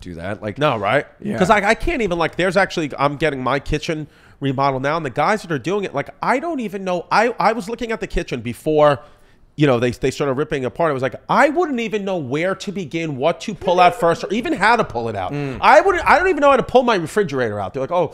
do that. Like no, right? Yeah, because I can't even like. There's actually, I'm getting my kitchen remodeled now, and the guys that are doing it, like I don't even know. I was looking at the kitchen before, you know, they started ripping it apart. I was like, I wouldn't even know where to begin, what to pull out first, or even how to pull it out. I don't even know how to pull my refrigerator out. They're like, oh.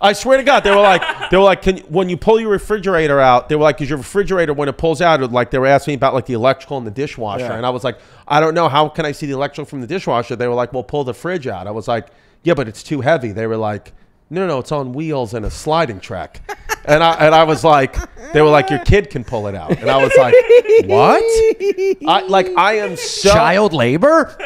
I swear to God, they were like, when you pull your refrigerator out, they were like, because your refrigerator, when it pulls out, it would like, they were asking me about like the electrical and the dishwasher, and I was like, I don't know, how can I see the electrical from the dishwasher? They were like, well, pull the fridge out. I was like, yeah, but it's too heavy. They were like, no, it's on wheels and a sliding track, and I was like, they were like, your kid can pull it out, and I was like, what? I am so child labor.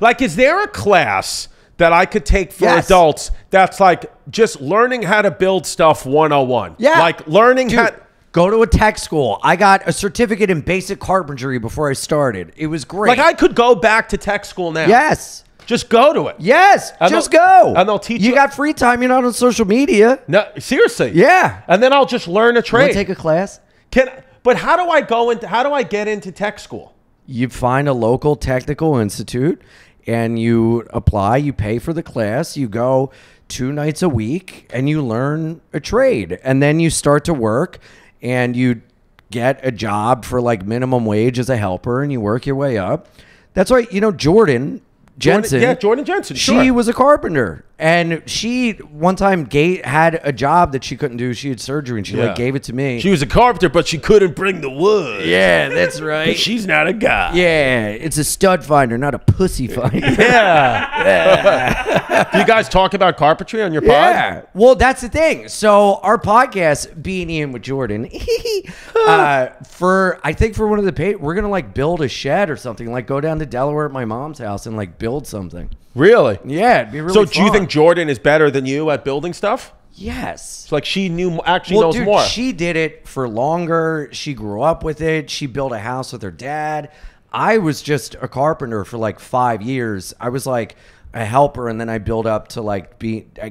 Like, is there a class that I could take for adults that's like just learning how to build stuff 101? Yeah. Like learning how to... Go to a tech school. I got a certificate in basic carpentry before I started. It was great. Like I could go back to tech school now. Yes. Just go to it. Yes. Just go. And they'll teach you. You got free time. You're not on social media. No, seriously. Yeah. And then I'll just learn a trade. Take a class. But how do I get into tech school? You find a local technical institute and you apply, you pay for the class, you go 2 nights a week and you learn a trade. And then you start to work and you get a job for like minimum wage as a helper and you work your way up. That's why, you know, Jordan Jensen. She was a carpenter, and she one time had a job that she couldn't do. She had surgery, and she like gave it to me. She was a carpenter, but she couldn't bring the wood. Yeah, that's right. She's not a guy. Yeah, it's a stud finder, not a pussy finder. Yeah. Do you guys talk about carpentry on your pod? Yeah. Well, that's the thing. So our podcast, Being Ian with Jordan, I think for one of the pay, we're gonna like build a shed or something. Like go down to Delaware at my mom's house and like build something. Really? Yeah, it'd be really fun. So do you think Jordan is better than you at building stuff? Yes. It's like she knew, actually knows more. She did it for longer. She grew up with it. She built a house with her dad. I was just a carpenter for like 5 years. I was like a helper, and then I built up to like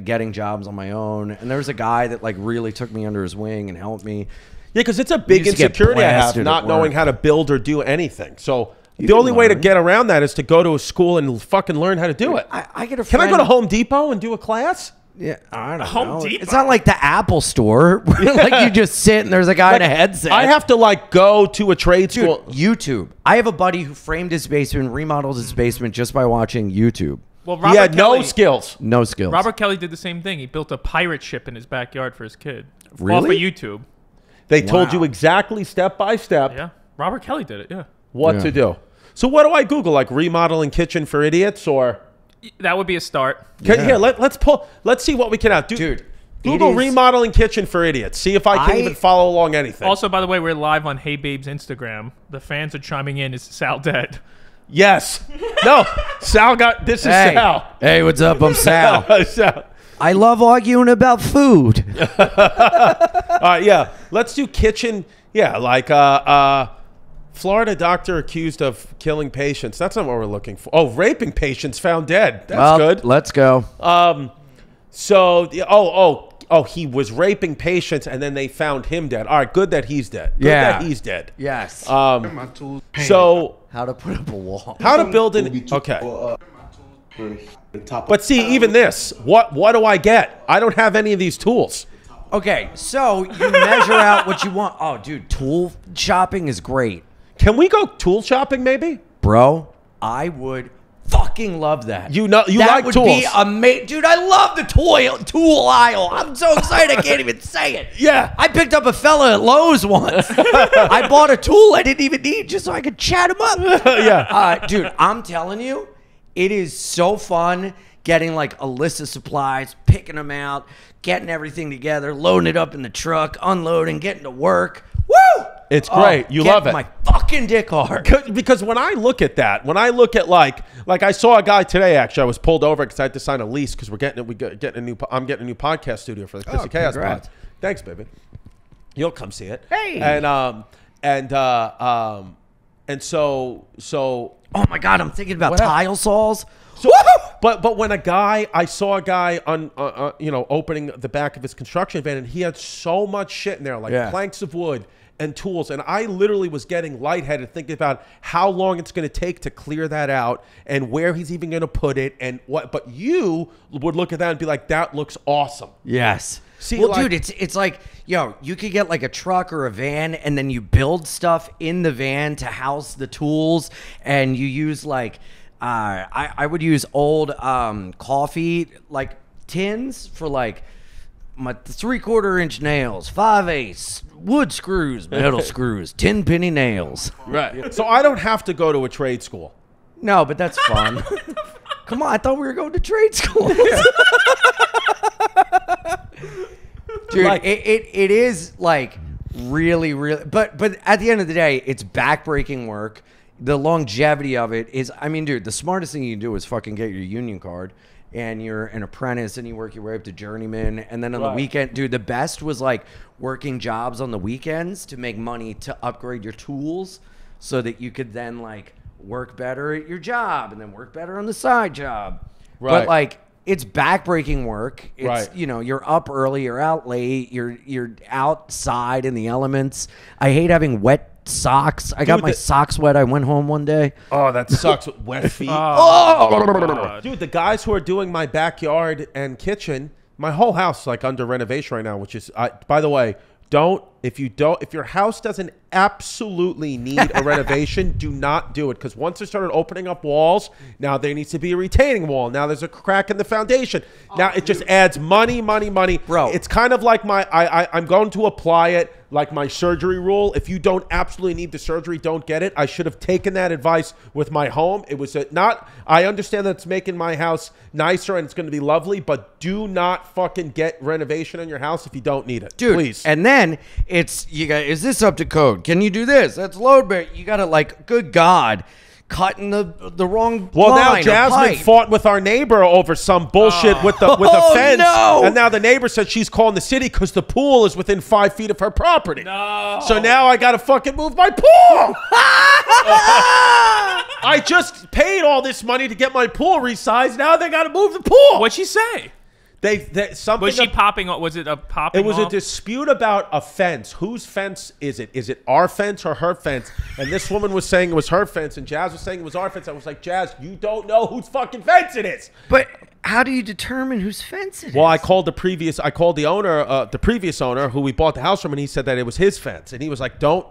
getting jobs on my own. And there was a guy that like really took me under his wing and helped me. Yeah, because it's a big insecurity I have, not knowing how to build or do anything. So the only way to get around that is to go to a school and fucking learn how to do it. I get a friend. Can I go to Home Depot and do a class? Yeah, I don't know. Home Depot. It's not like the Apple store where like you just sit and there's a guy like, in a headset. I have to like go to a trade school. YouTube. I have a buddy who framed his basement, remodeled his basement just by watching YouTube. Well, Robert Kelly, no skills. No skills. Robert Kelly did the same thing. He built a pirate ship in his backyard for his kid. Really? Off of YouTube. They told you exactly step by step. Yeah. Robert Kelly did it, yeah. What to do. So what do I Google? Like remodeling kitchen for idiots, or that would be a start. Let's see what we can do. Dude, Google remodeling kitchen for idiots. See if I can even follow along anything. Also, by the way, we're live on Hey Babe's Instagram. The fans are chiming in. Is Sal dead? Yes. No. Sal got this. Hey. Is Sal. Hey, what's up? I'm Sal. Sal. I love arguing about food. All right. Yeah. Let's do kitchen. Yeah. Like. Florida doctor accused of killing patients. That's not what we're looking for. Oh, raping patients found dead. That's good. Let's go. So he was raping patients and then they found him dead. All right, good that he's dead. Good that he's dead. Yes. So how to put up a wall. How to build an But see, even this. What do I get? I don't have any of these tools. Okay, so you measure out what you want. Oh, dude, tool shopping is great. Can we go tool shopping, maybe? Bro, I would fucking love that. You know, you like tools. That would be amazing. Dude, I love the tool aisle. I'm so excited I can't even say it. Yeah. I picked up a fella at Lowe's once. I bought a tool I didn't even need just so I could chat him up. Yeah. Dude, I'm telling you, it is so fun getting like a list of supplies, picking them out, getting everything together, loading it up in the truck, unloading, getting to work. Woo! It's great. You love it. Get my fucking dick hard. Because when I look at that, when I look at like I saw a guy today, actually, I was pulled over because I had to sign a lease because I'm getting a new podcast studio for the Kiss of Chaos Pod. Thanks, baby. You'll come see it. Hey. And so. Oh my God, I'm thinking about tile saws. So, but when I saw a guy opening the back of his construction van and he had so much shit in there, like planks of wood and tools, and I literally was getting lightheaded thinking about how long it's going to take to clear that out and where he's even going to put it and what. But you would look at that and be like, that looks awesome. Yes. See, well, dude, it's like, yo, you could get like a truck or a van and then you build stuff in the van to house the tools, and you use like I would use old coffee like tins for like my 3/4-inch nails, 5/8 wood screws, metal screws, 10-penny nails. Right. So I don't have to go to a trade school. No, but that's fun. Come on, I thought we were going to trade school. Dude, like, it is like really, really, but at the end of the day, it's backbreaking work. The longevity of it is, I mean, dude, the smartest thing you can do is fucking get your union card and you're an apprentice and you work your way up to journeyman. And then on the weekend, dude, the best was like working jobs on the weekends to make money to upgrade your tools so that you could then like work better at your job and then work better on the side job. Right. But like, it's backbreaking work. It's, you know, you're up early, you're out late, you're outside in the elements. I hate having wet socks. I got my socks wet. I went home one day. Oh, that sucks. With wet feet. Oh, dude, the guys who are doing my backyard and kitchen, my whole house is like under renovation right now, which is, by the way, if your house doesn't absolutely need a renovation, do not do it. Because once they started opening up walls, now there needs to be a retaining wall. Now there's a crack in the foundation. Now it just adds money, money, money. Bro, it's kind of like my, I'm going to apply it like my surgery rule. If you don't absolutely need the surgery, don't get it. I should have taken that advice with my home. It was not, I understand that it's making my house nicer and it's going to be lovely, but do not fucking get renovation on your house if you don't need it. Dude, please. And then it's, you guys, is this up to code? Can you do this? That's load bear. You got to, like, good God, cutting the wrong line. Now Jasmine fought with our neighbor over some bullshit with the fence. No. And now the neighbor said she's calling the city because the pool is within 5 feet of her property. No. So now I got to fucking move my pool. I just paid all this money to get my pool resized. Now they got to move the pool. What'd she say? Was it a dispute about a fence. Whose fence is it? Is it our fence or her fence? And this woman was saying it was her fence, and Jazz was saying it was our fence. I was like, Jazz, you don't know whose fucking fence it is. But how do you determine whose fence it is? Well, I called the owner, the previous owner, who we bought the house from, and he said that it was his fence, and he was like, don't.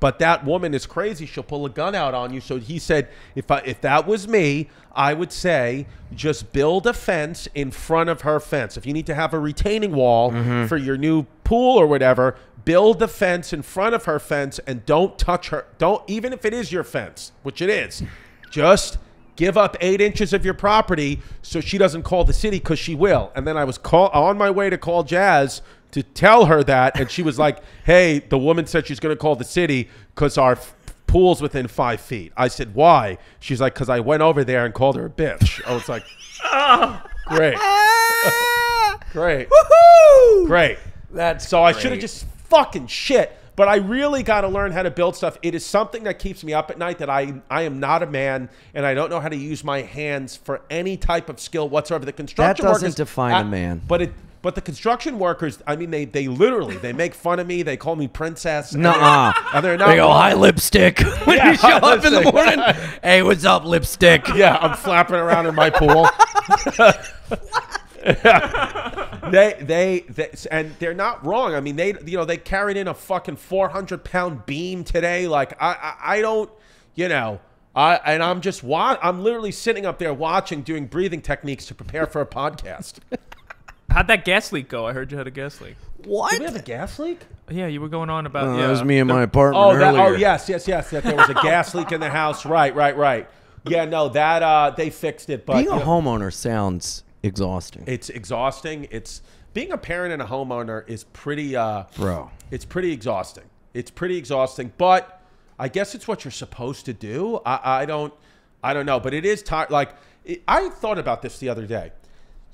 But that woman is crazy. She'll pull a gun out on you. So he said, if that was me, I would say just build a fence in front of her fence. If you need to have a retaining wall for your new pool or whatever, build the fence in front of her fence and don't touch her. Don't, even if it is your fence, which it is, just give up 8 inches of your property so she doesn't call the city, because she will. And then I was on my way to call Jazz to tell her that, and she was like, hey, the woman said she's going to call the city because our pool's within 5 feet. I said, why? She's like, because I went over there and called her a bitch. I was like, oh, great. Great. Woohoo! Great. That's so great. I should have just fucking shit. But I really got to learn how to build stuff. It is something that keeps me up at night, that I am not a man, and I don't know how to use my hands for any type of skill whatsoever. The construction workers, that doesn't define a man. But the construction workers, I mean, they literally make fun of me. They call me princess. Nuh-uh. And they're not. They go, hi, lipstick. When you show up in the morning, hey, what's up, lipstick? Yeah, I'm flapping around in my pool. And they're not wrong. I mean, they carried in a fucking 400-pound beam today. Like, I don't, you know. And I'm just I'm literally sitting up there watching, doing breathing techniques to prepare for a podcast. How'd that gas leak go? I heard you had a gas leak. What? Did we have a gas leak? Yeah, you were going on about. No, yeah, that was me in my apartment earlier. Oh, yes. That there was a gas leak in the house. Right. Yeah, no, that they fixed it. But being a homeowner sounds exhausting. It's exhausting. It's being a parent and a homeowner is pretty. It's pretty exhausting. But I guess it's what you're supposed to do. I don't know. But it is tired. Like I thought about this the other day.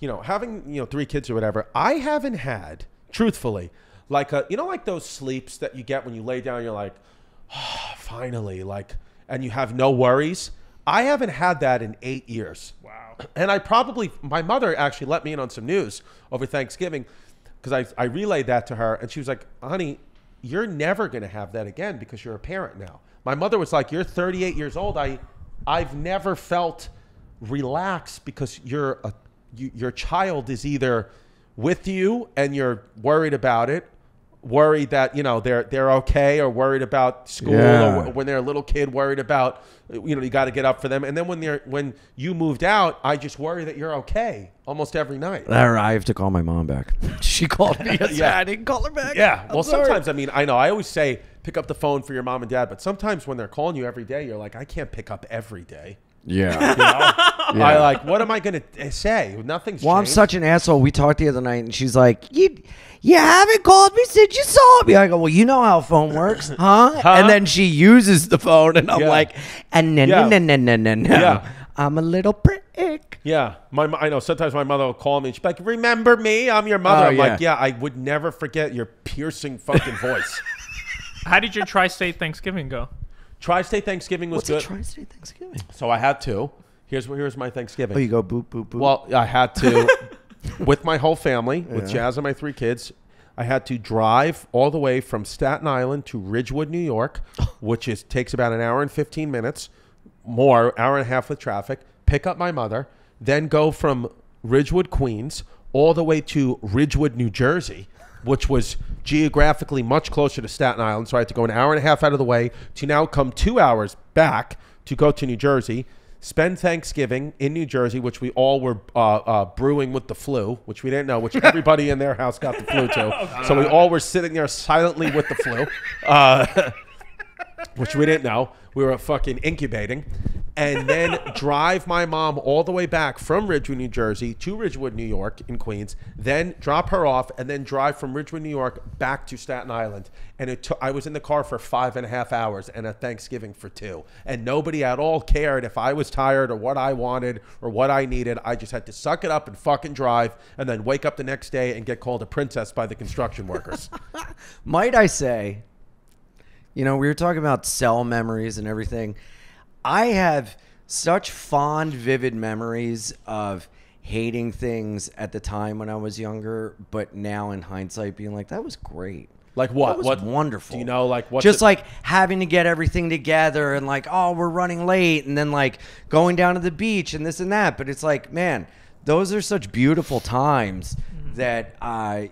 You know, having 3 kids or whatever, I haven't had, truthfully, like like those sleeps that you get when you lay down. You're like, oh, finally, like, and you have no worries. I haven't had that in 8 years. Wow. And my mother actually let me in on some news over Thanksgiving, because I relayed that to her, and she was like, honey, you're never going to have that again because you're a parent now. My mother was like, you're 38 years old. I've never felt relaxed because your child is either with you and you're worried about it, worried that they're okay, or worried about school, or when they're a little kid, worried about you got to get up for them. And then when you moved out, I just worry that you're okay almost every night. I have to call my mom back. She called me. Yeah, I didn't call her back. Yeah, well, sometimes, I mean, I know I always say pick up the phone for your mom and dad, but sometimes when they're calling you every day, you're like, I can't pick up every day. Yeah. I like, what am I going to say? Nothing's changed. Well, I'm such an asshole. We talked the other night, and she's like, you haven't called me since you saw me. I go, well, you know how a phone works, huh? And then she uses the phone, and I'm like, I'm a little prick. Yeah. I know sometimes my mother will call me, and she'll be like, remember me? I'm your mother. I'm like, yeah, I would never forget your piercing fucking voice. How did your tri-state Thanksgiving go? Tri-state Thanksgiving was good. What's a tri-state Thanksgiving? So I had to. Here's my Thanksgiving. Oh, you go boop, boop, boop. Well, I had to with my whole family, with Jazz and my 3 kids. I had to drive all the way from Staten Island to Ridgewood, New York, which is takes about an hour and 15 minutes, more, hour and a half with traffic, pick up my mother, then go from Ridgewood, Queens, all the way to Ridgewood, New Jersey, which was geographically much closer to Staten Island. So I had to go an hour and a half out of the way to now come 2 hours back to go to New Jersey, spend Thanksgiving in New Jersey, which we all were brewing with the flu, which we didn't know, which everybody in their house got the flu to. So we all were sitting there silently with the flu, which we didn't know. We were fucking incubating. And then drive my mom all the way back from Ridgewood, New Jersey to Ridgewood, New York in Queens, then drop her off and then drive from Ridgewood, New York back to Staten Island. And it I was in the car for 5.5 hours and at Thanksgiving for 2. And nobody at all cared if I was tired or what I wanted or what I needed. I just had to suck it up and fucking drive and then wake up the next day and get called a princess by the construction workers. Might I say, you know, we were talking about cell memories and everything. I have such fond, vivid memories of hating things at the time when I was younger, but now in hindsight being like, that was great. Like what? That was what? Wonderful. Do you know, like what? Just like having to get everything together and like, oh, we're running late. And then like going down to the beach and this and that. But it's like, man, those are such beautiful times that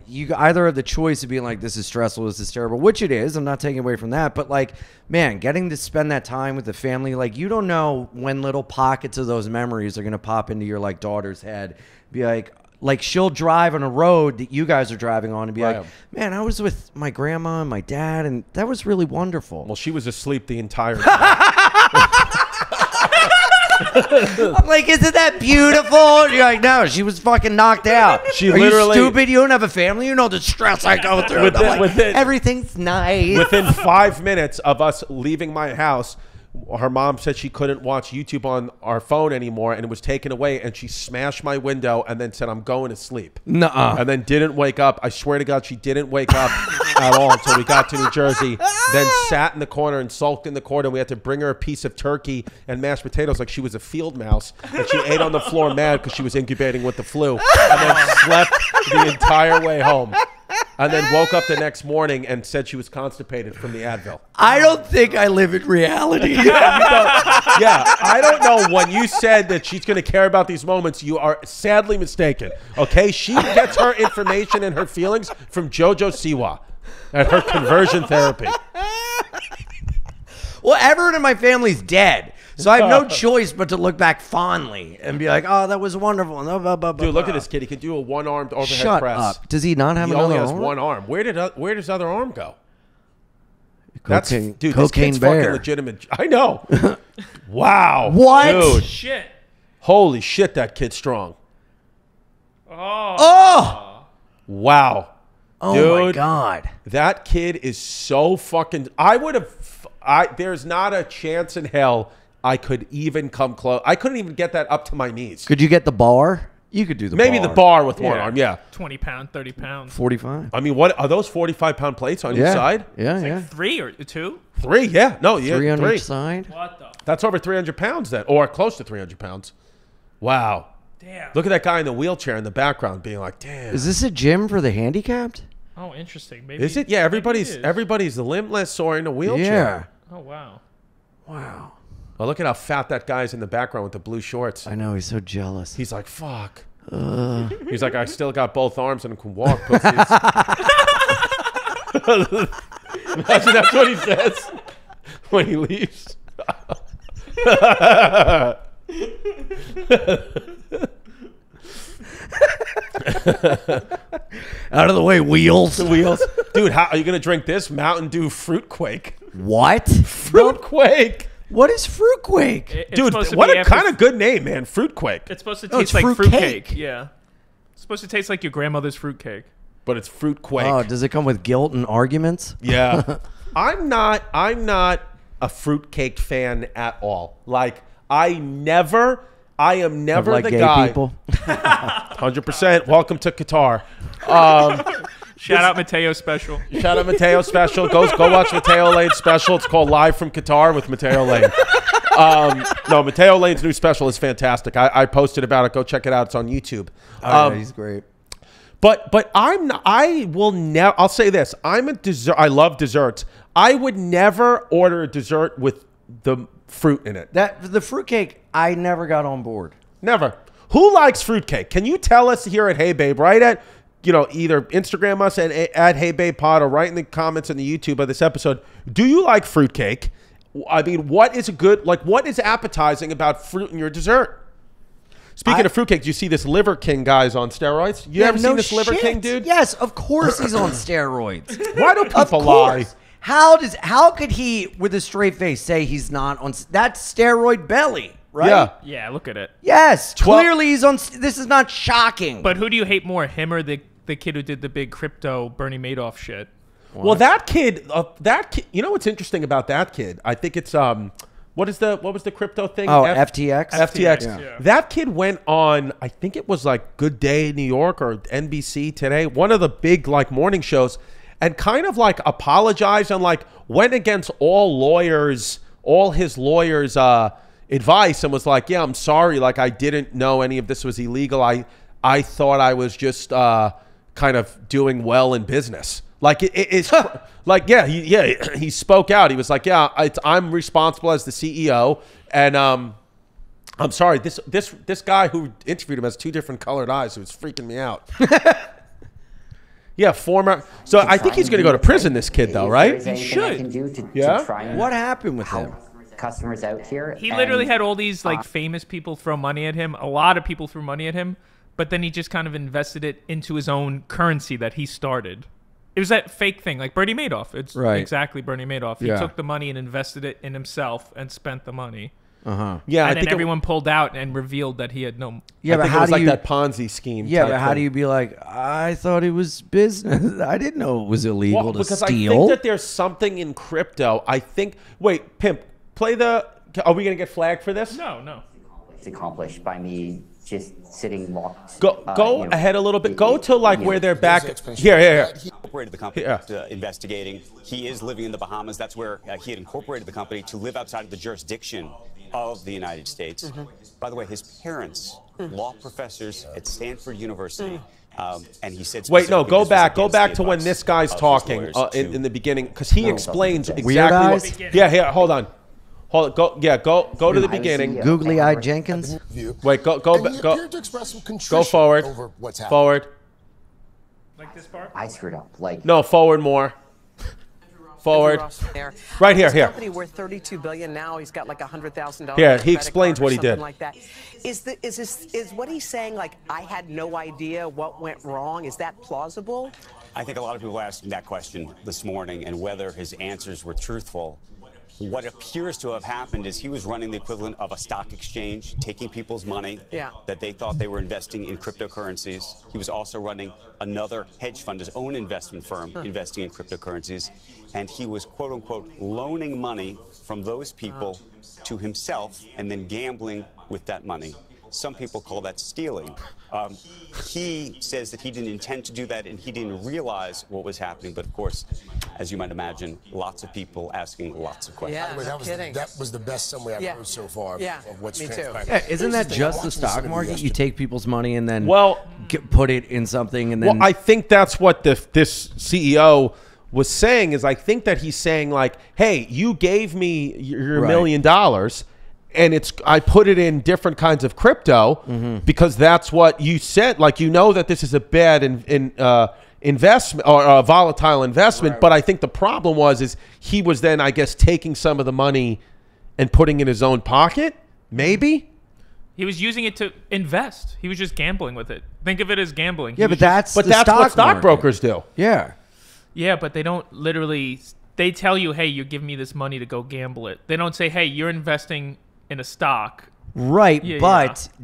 you either have the choice of being like, this is stressful, this is terrible, which it is. I'm not taking away from that. But like, man, getting to spend that time with the family, like you don't know when little pockets of those memories are going to pop into your like daughter's head. Be like she'll drive on a road that you guys are driving on and be like, man, I was with my grandma and my dad and that was really wonderful. Well, she was asleep the entire time. I'm like, isn't that beautiful? And you're like, no, she was fucking knocked out. She Are literally you stupid. You don't have a family. You know the stress I go through. Within, like, everything's nice. Within 5 minutes of us leaving my house, her mom said she couldn't watch YouTube on our phone anymore, and it was taken away. And she smashed my window and then said, "I'm going to sleep." Nuh-uh. And then didn't wake up. I swear to God, she didn't wake up at all until we got to New Jersey. Then sat in the corner and sulked in the corner. We had to bring her a piece of turkey and mashed potatoes, like she was a field mouse. And she ate on the floor, mad because she was incubating with the flu, and then slept the entire way home. And then woke up the next morning and said she was constipated from the Advil. I don't think I live in reality. Yeah, I don't know. When you said that she's going to care about these moments, you are sadly mistaken. Okay, she gets her information and her feelings from JoJo Siwa at her conversion therapy. Well, everyone in my family's dead. So I have no choice but to look back fondly and be like, "Oh, that was wonderful." Dude, look at this kid. He can do a one-armed overhead press. Shut up! Does he not have another arm? He only has one arm. Where does other arm go? Cocaine, dude, Cocaine Bear. Fucking legitimate. I know. Wow. What? Dude. Shit. Holy shit! That kid's strong. Oh. Oh. Wow. Oh dude, my God. That kid is so fucking. I would have. There's not a chance in hell I could even come close. I couldn't even get that up to my knees. Could you get the bar? You could do the bar. Maybe the bar with one arm, yeah. 20 pound, 30 pound. 45. I mean, what are those 45 pound plates on each side? Yeah, it's like 3 or 2? 3, yeah. No, yeah. 3 on each side? What the? That's over 300 pounds then, or close to 300 pounds. Wow. Damn. Look at that guy in the wheelchair in the background being like, damn. Is this a gym for the handicapped? Oh, interesting. Maybe. Is it? Yeah, everybody's limbless or in a wheelchair. Yeah. Oh, wow. Wow. Well, look at how fat that guy's in the background with the blue shorts. I know, he's so jealous. He's like, fuck. He's like, I still got both arms and can walk, pussies. Imagine that's what he says when he leaves. Out of the way, wheels. The wheels. Dude, how are you going to drink this? Mountain Dew Fruit Quake. What? Fruit Quake. What is Fruitquake? Dude, what a kind of good name, man. Fruitquake. It's supposed to taste like fruitcake. Yeah. It's supposed to taste like your grandmother's fruitcake. But it's Fruitquake. Oh, does it come with guilt and arguments? Yeah. I'm not a fruitcake fan at all. Like, I am never like the guy. People. 100%. Welcome to Qatar. Shout out Mateo Special. Shout out Mateo Special. Go watch Mateo Lane's special. It's called Live from Qatar with Mateo Lane. No, Mateo Lane's new special is fantastic. I posted about it. Go check it out. It's on YouTube. Oh, yeah, he's great. But I'm not, I will never, I'll say this, I'm a dessert, I love desserts. I would never order a dessert with the fruit in it. The fruitcake, I never got on board. Never. Who likes fruitcake? Can you tell us here at Hey Babe, right at, you know, either Instagram us at Hey Babe Pod or write in the comments on the YouTube of this episode, do you like fruitcake? I mean, what is a good, like, what is appetizing about fruit in your dessert? Speaking of fruitcake, do you see this Liver King guy's on steroids? You ever seen this Liver King dude? Yes, of course he's on steroids. Why do people lie? How could he, with a straight face, say he's not on? That's steroid belly, right? Yeah. Yeah, look at it. Yes, clearly he's on. This is not shocking. But who do you hate more, him or the kid who did the big crypto Bernie Madoff shit? What? Well, that kid. You know what's interesting about that kid? I think it's What was the crypto thing? Oh, FTX. FTX. Yeah. Yeah. That kid went on, I think it was like Good Day New York or NBC Today, one of the big like morning shows, and kind of like apologized and like went against all his lawyers' advice and was like, yeah, I'm sorry, like I didn't know any of this was illegal. I thought I was just kind of doing well in business. Like it's like, he spoke out. He was like, yeah, I'm responsible as the CEO. And I'm sorry, this guy who interviewed him has two different colored eyes. It was freaking me out. Yeah, former. So I think he's going to go to prison, this kid, though, right? He should. Yeah. What happened with him? Customers out here. He literally had all these like famous people throw money at him. A lot of people threw money at him. But then he just kind of invested it into his own currency that he started. It was that fake thing, like Bernie Madoff. It's exactly Bernie Madoff. He took the money and invested it in himself and spent the money. Yeah, and I think everyone pulled out and revealed that he had no. Yeah, but how do you, like that Ponzi scheme? Yeah, but how do you be like? I thought it was business. I didn't know it was illegal to steal. Because I think that there's something in crypto. I think. Wait, Pimp, play the. Are we gonna get flagged for this? No, no. It's accomplished by me. Just sitting locked. Go ahead a little bit. Go to like where they're back. Here. He incorporated the company investigating. He is living in the Bahamas. That's where he had incorporated the company to live outside of the jurisdiction of the United States. By the way, his parents, law professors at Stanford University. And he said, wait, no, go back to when this guy's talking in the beginning, because he explains exactly what. Yeah, hold on. Go to the beginning. Googly-eyed Jenkins. Wait, go. To express some contrition over what's happened. Forward. Like this part? I screwed up. Like no, forward more. Forward. Right here. His company worth $32 billion now. He's got like $100,000. Yeah, he explains what he did. Like that. Is what he's saying? Like I had no idea what went wrong. Is that plausible? I think a lot of people asked him that question this morning, and whether his answers were truthful. What appears to have happened is he was running the equivalent of a stock exchange, taking people's money that they thought they were investing in cryptocurrencies. He was also running another hedge fund, his own investment firm, investing in cryptocurrencies. And he was, quote unquote, loaning money from those people to himself and then gambling with that money. Some people call that stealing. He says that he didn't intend to do that and he didn't realize what was happening. But of course, as you might imagine, lots of people asking lots of questions. Yeah, that was the best summary I've heard so far of what's transpired. Yeah, isn't that just the stock market? You take people's money and then put it in something and then. Well, I think that's what this CEO was saying. Is I think that he's saying like, hey, you gave me your $1 million. And I put it in different kinds of crypto because that's what you said. Like, you know that this is a bad investment or a volatile investment. Right. But I think the problem is he was then, I guess, taking some of the money and putting it in his own pocket. Maybe he was using it to invest. He was just gambling with it. Think of it as gambling. Yeah, but that's what stockbrokers do. Yeah. Yeah, but they don't literally. They tell you, hey, you give me this money to go gamble it. They don't say, hey, you're investing in a stock. Right,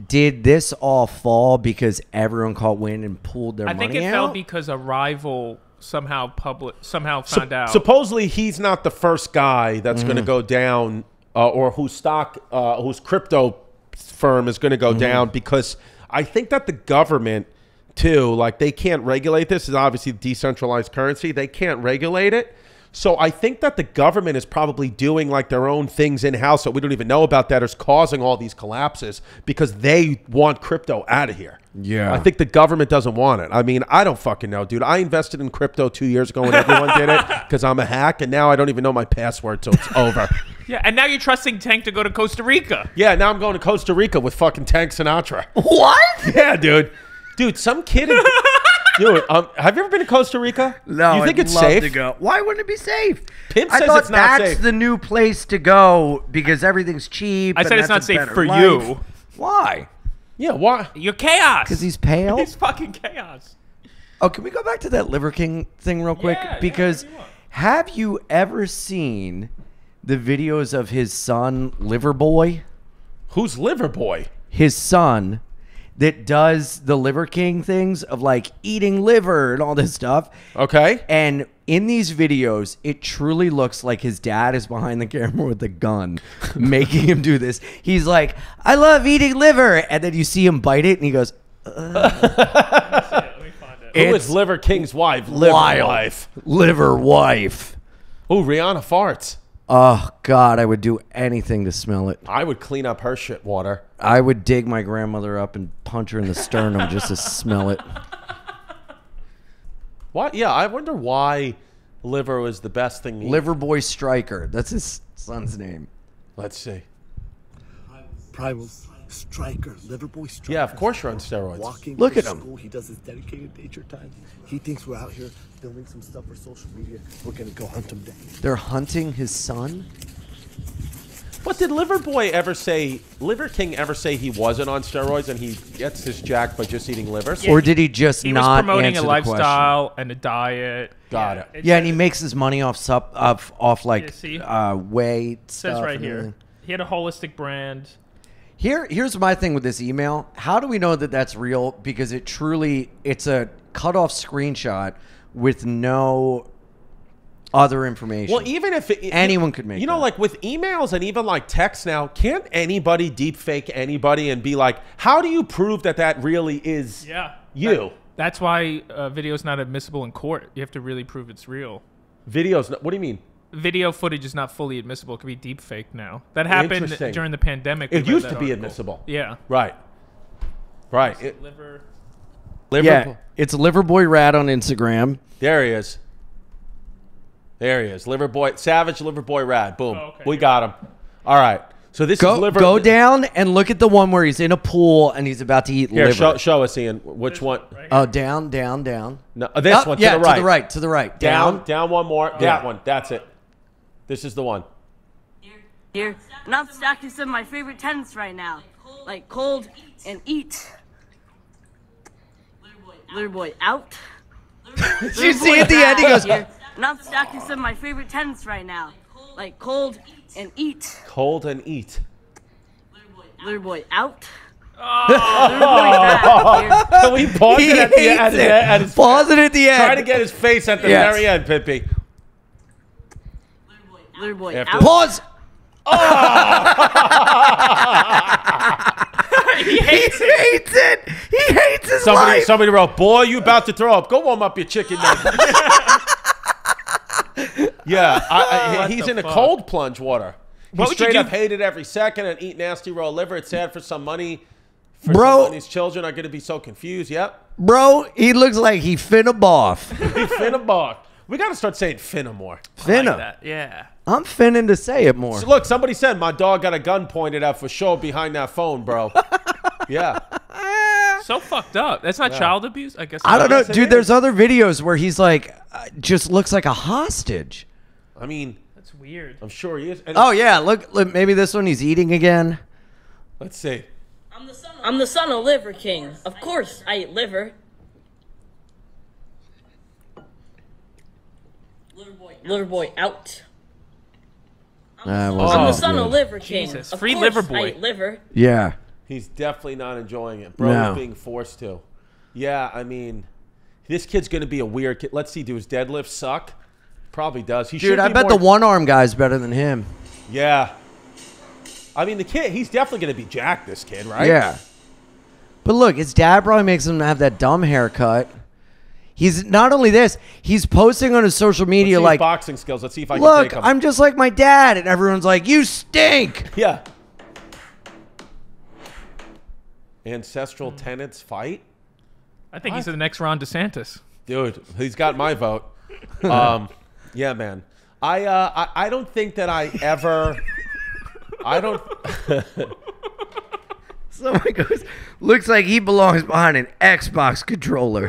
did this all fall because everyone caught wind and pulled their money out? I think it fell because a rival somehow found out. Supposedly, he's not the first guy that's going to go down, or whose crypto firm is going to go down, because I think that the government too, like they can't regulate this. It's obviously decentralized currency. They can't regulate it. So I think that the government is probably doing like their own things in-house that we don't even know about, that is causing all these collapses because they want crypto out of here. Yeah. I think the government doesn't want it. I mean, I don't fucking know, dude. I invested in crypto 2 years ago when everyone did it because I'm a hack, and now I don't even know my password, so it's over. Yeah, and now you're trusting Tank to go to Costa Rica. Yeah, now I'm going to Costa Rica with fucking Tank Sinatra. What? Yeah, dude. Dude, some kid... Dude, have you ever been to Costa Rica? No, you think I'd love to go. Why wouldn't it be safe? Pimp says it's not safe. I thought that's the new place to go because everything's cheap. I said it's not safe for you. Why? Yeah, why? You're chaos. Because he's pale? He's fucking chaos. Oh, can we go back to that Liver King thing real quick? Yeah, because have you ever seen the videos of his son, Liver Boy? Who's Liver Boy? His son... that does the Liver King things of like eating liver and all this stuff. Okay. And in these videos, it truly looks like his dad is behind the camera with a gun making him do this. He's like, I love eating liver. And then you see him bite it and he goes, Let me find it. Who is Liver King's wife? Liver wife. Liver wife. Oh, Rihanna farts. Oh, God, I would do anything to smell it. I would clean up her shit water. I would dig my grandmother up and punch her in the sternum just to smell it. What? Yeah, I wonder why liver was the best thing. Liver Boy Striker. That's his son's name. Let's see. Primal Striker. Liver Boy Striker. Yeah, of course you're on steroids. Walking Look at him. School, he does his dedicated nature time. He thinks we're out here filming some stuff for social media. We're going to go hunt him down. They're hunting his son? What did Liver Boy ever say? Liver King ever say he wasn't on steroids and he gets his jack by just eating liver? Yeah, or did he just not answer the question? He was promoting a lifestyle and a diet. Got it. Yeah, and he makes his money off like whey stuff. It says right here. He had a holistic brand. Here's my thing with this email. How do we know that that's real? Because it truly, it's a cut-off screenshot with no other information. Well, even if anyone could make, you know, that. Like with emails and even like texts now, can't anybody deep fake anybody and be like, how do you prove that that really is you? That's why video's not admissible in court. You have to really prove it's real. Videos? What do you mean? Video footage is not fully admissible. It could be deep fake now. That happened during the pandemic. It used to be admissible. Yeah. Right. Right. It's Liver Boy Rad on Instagram. There he is. There he is. Liver Boy. Savage Liver Boy Rad. Boom. Oh, okay. We got him. All right. So this is Liver. Go down and look at the one where he's in a pool and he's about to eat liver. Show us, Ian. Which one? Right down. No, this one. Yeah, to the right. To the right. Down one more. That one. That's it. This is the one. Dear, and I'm stuck in some of my favorite tenants right now. Like cold and eat. Liver Boy out. Did you see at the end? He goes, and I'm stuck in some of my favorite tenants right now. Like cold and eat. Cold and eat. Liver Boy out. So he paused it at the end. Try to get his face at the very end, Pippi. Liver Boy out. Pause. He hates it. He hates his life. Somebody wrote, boy, you about to throw up. Go warm up your chicken. Yeah, he's in a cold plunge water. He straight up hated every second and eat nasty raw liver. It's sad for some money. For someone, his children are going to be so confused. Yep. Bro, he looks like he finna boff. We got to start saying finna more. Finna. I like that. Yeah. I'm finning to say it more. So look, somebody said my dog got a gun pointed out for sure behind that phone, bro. Yeah. So fucked up. That's not child abuse? I guess. I don't know. Dude, there's other videos where he's like, just looks like a hostage. I mean, that's weird. I'm sure he is. And yeah. Look, maybe this one he's eating again. Let's see. I'm the son of Liver King. Of course I eat liver. Liver Boy out. I'm the son of Liver King. Jesus. Free Liver Boy. I eat liver. Yeah. He's definitely not enjoying it. Bro, he's being forced to. Yeah, I mean, this kid's going to be a weird kid. Let's see. Do his deadlift suck? Probably does. He Dude, I bet the one-arm guy's better than him. Yeah. I mean, the kid, he's definitely going to be jacked, this kid, right? Yeah. But look, his dad probably makes him have that dumb haircut. He's not only this, he's posting on his social media like boxing skills. Let's see if I can take him. Look, I'm just like my dad. And everyone's like, you stink. Yeah. Ancestral tenants fight? I think he's the next Ron DeSantis. Dude, he's got my vote. Yeah, man. I don't think that I ever... I don't... Someone goes, looks like he belongs behind an Xbox controller.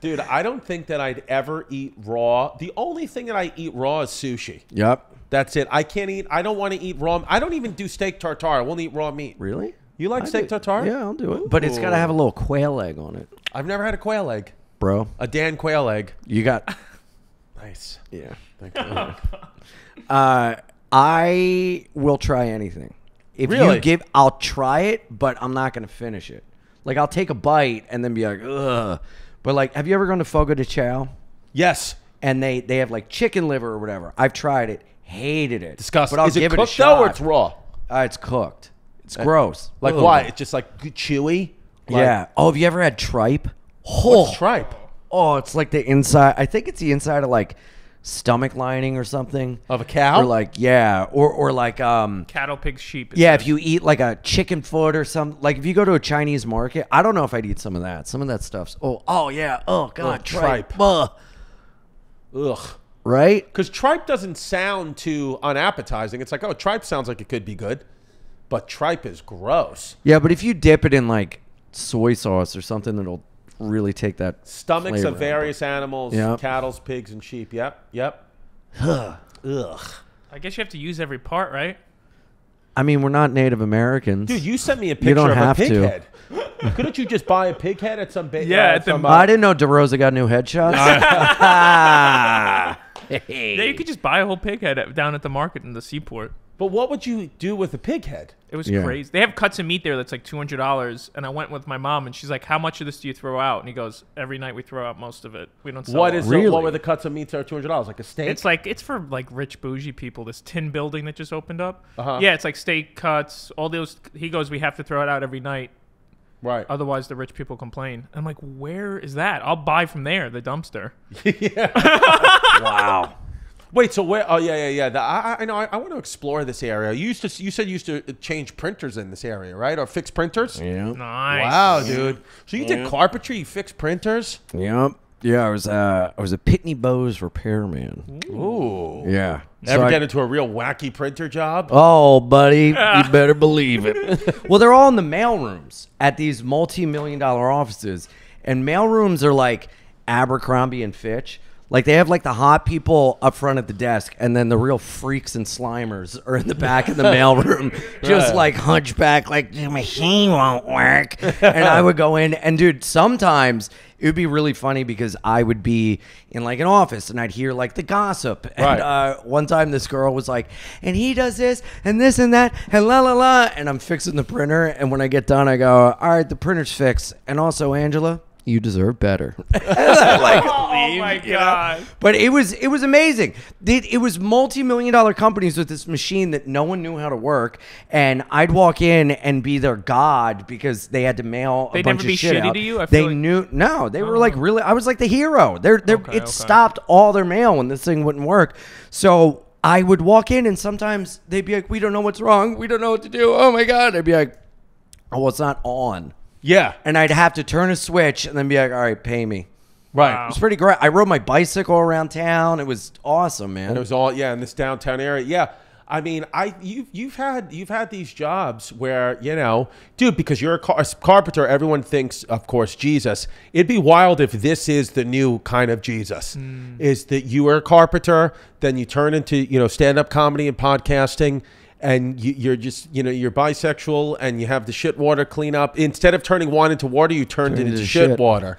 Dude, I don't think that I'd ever eat raw. The only thing that I eat raw is sushi. Yep. That's it. I can't eat. I don't want to eat raw. I don't even do steak tartare. I won't eat raw meat. Really? You like steak tartare? Yeah, I'll do it. Ooh. But it's got to have a little quail egg on it. I've never had a quail egg. Bro. A Dan Quail egg. You got... Nice. Yeah. Thank you. I will try anything. If really? You give, I'll try it, but I'm not going to finish it. Like, I'll take a bite and then be like, ugh. But, like, have you ever gone to Fogo de Chao? Yes. And they have, like, chicken liver or whatever. I've tried it. Hated it. Disgusting. But I'll give it a shot. Is it cooked, though, or it's raw? It's cooked. It's gross. Like, why? It's just, like, chewy? Like, yeah. Oh, have you ever had tripe? Oh. What's tripe? Oh, it's, like, the inside. I think it's the inside of, like... stomach lining or something of a cow, or like or like cattle, pigs, sheep. Yeah, if you eat like a chicken foot or something, like if you go to a Chinese market, I don't know if I'd eat some of that. Some of that stuff's oh yeah, oh god, tripe. Ugh, right? Because tripe doesn't sound too unappetizing. It's like, oh, tripe sounds like it could be good, but tripe is gross. Yeah, but if you dip it in like soy sauce or something, that'll really take that stomachs flavor of various animals, yep. Cattle, pigs, and sheep. Yep, yep. Ugh. I guess you have to use every part, right? I mean, we're not Native Americans, dude. You sent me a picture of a pig head. Couldn't you just buy a pig head at some? Yeah, at some. I didn't know DeRosa got new headshots. Hey. Yeah, you could just buy a whole pig head down at the market in the seaport. But what would you do with a pig head? It was crazy. They have cuts of meat there that's like $200. And I went with my mom, and she's like, how much of this do you throw out? And he goes, every night we throw out most of it. We don't sell it. What were the cuts of meat that are $200? Like a steak? It's like, it's for like rich bougie people, this tin building that just opened up. Yeah, it's like steak cuts, all those. He goes, we have to throw it out every night. Right. Otherwise, the rich people complain. I'm like, where is that? I'll buy from there, the dumpster. Yeah. Wow. Wait, so where? Oh, yeah. I know. I want to explore this area. You used to. You said you used to change printers in this area, right? Or fix printers? Yeah. Nice. Wow, dude. So you did carpentry, you fixed printers? Yep. Yeah, I was a Pitney Bowes repairman. Ooh. Yeah. Ever get into a real wacky printer job? Oh, buddy, you better believe it. Well, they're all in the mailrooms at these multi-million-dollar offices, and mailrooms are like Abercrombie and Fitch. Like, they have, like, the hot people up front at the desk, and then the real freaks and slimers are in the back of the mailroom, just, like, hunchback, like, the machine won't work. And I would go in, and, dude, sometimes it would be really funny because I would be in, like, an office, and I'd hear, like, the gossip. And one time this girl was like, and he does this and that, and la. And I'm fixing the printer, and when I get done, I go, all right, the printer's fixed. And also, Angela, you deserve better. Like, oh my god! Know? But it was amazing. It was multi-million-dollar companies with this machine that no one knew how to work, and I'd walk in and be their god because they had to mail a bunch of shit out. They'd never be shitty to you. I feel like... knew. No, they were like really. I was like the hero. It stopped all their mail when this thing wouldn't work. So I would walk in, and sometimes they'd be like, "We don't know what's wrong. We don't know what to do. Oh my god!" I'd be like, "Oh, well, it's not on." Yeah. And I'd have to turn a switch and then be like, all right, pay me. Right. Wow. It was pretty great. I rode my bicycle around town. It was awesome, man. And it was all, yeah, in this downtown area. Yeah. I mean, you've had these jobs where, you know, dude, because you're a carpenter, everyone thinks, of course, Jesus. It'd be wild if this is the new kind of Jesus, is that you were a carpenter, then you turn into, you know, stand-up comedy and podcasting. And you're just, you know, you're bisexual and you have the shit water clean up. Instead of turning wine into water, you turned it into shit water.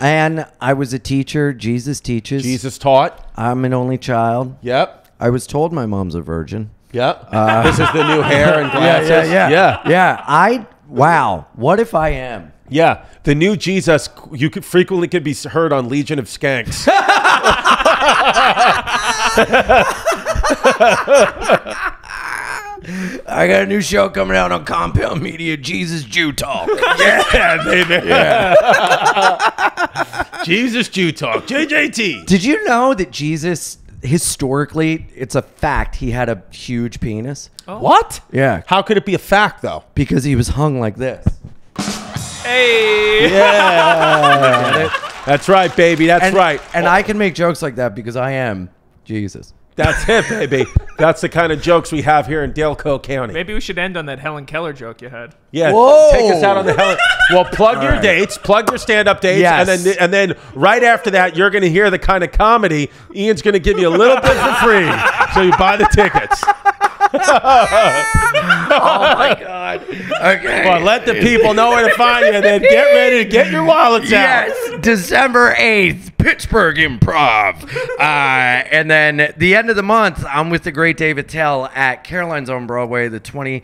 And I was a teacher. Jesus teaches. Jesus taught. I'm an only child. Yep. I was told my mom's a virgin. Yep. This is the new hair and glasses. Yeah. Wow. What if I am? Yeah. The new Jesus, you could frequently be heard on Legion of Skanks. I got a new show coming out on Compound Media, Jesus Jew Talk. Yeah, baby. Yeah. Jesus Jew Talk, JJT. Did you know that Jesus, historically, it's a fact, he had a huge penis? Oh. What? Yeah. How could it be a fact, though? Because he was hung like this. Hey. Yeah. That's right, baby. That's right. And I can make jokes like that because I am Jesus. That's it, baby. That's the kind of jokes we have here in Delco County. Maybe we should end on that Helen Keller joke you had. Yeah. Whoa. Take us out on the Helen. Well, plug your dates, plug your stand-up dates, and then right after that, you're going to hear the kind of comedy Ian's going to give you a little bit for free, so you buy the tickets. Oh my God. Okay. Well, let the people know where to find you, and then get ready to get your wallets out. Yes, December 8th, Pittsburgh Improv. And then the end of the month, I'm with the great Dave Attell at Caroline's on Broadway, the 28th,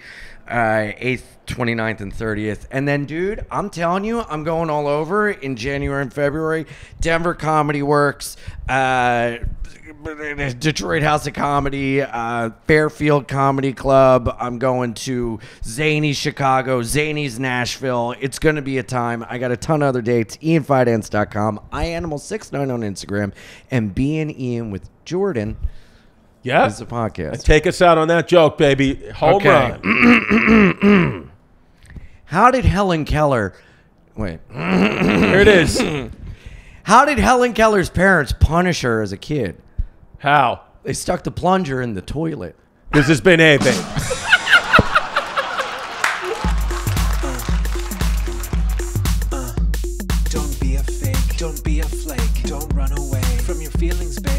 29th, and 30th. And then, dude, I'm telling you, I'm going all over in January and February. Denver Comedy Works, Detroit House of Comedy, Fairfield Comedy Club. I'm going to Zany's Chicago, Zany's Nashville. It's going to be a time. I got a ton of other dates. IanFidance.com, iAnimal69 on Instagram, and Being Ian with Jordan. Yeah, is the podcast. Take us out on that joke, baby. Home run. How did Helen Keller? Wait, here it is. How did Helen Keller's parents punish her as a kid? How? They stuck the plunger in the toilet. This has been Hey Babe. Don't be a fake. Don't be a flake. Don't run away from your feelings, babe.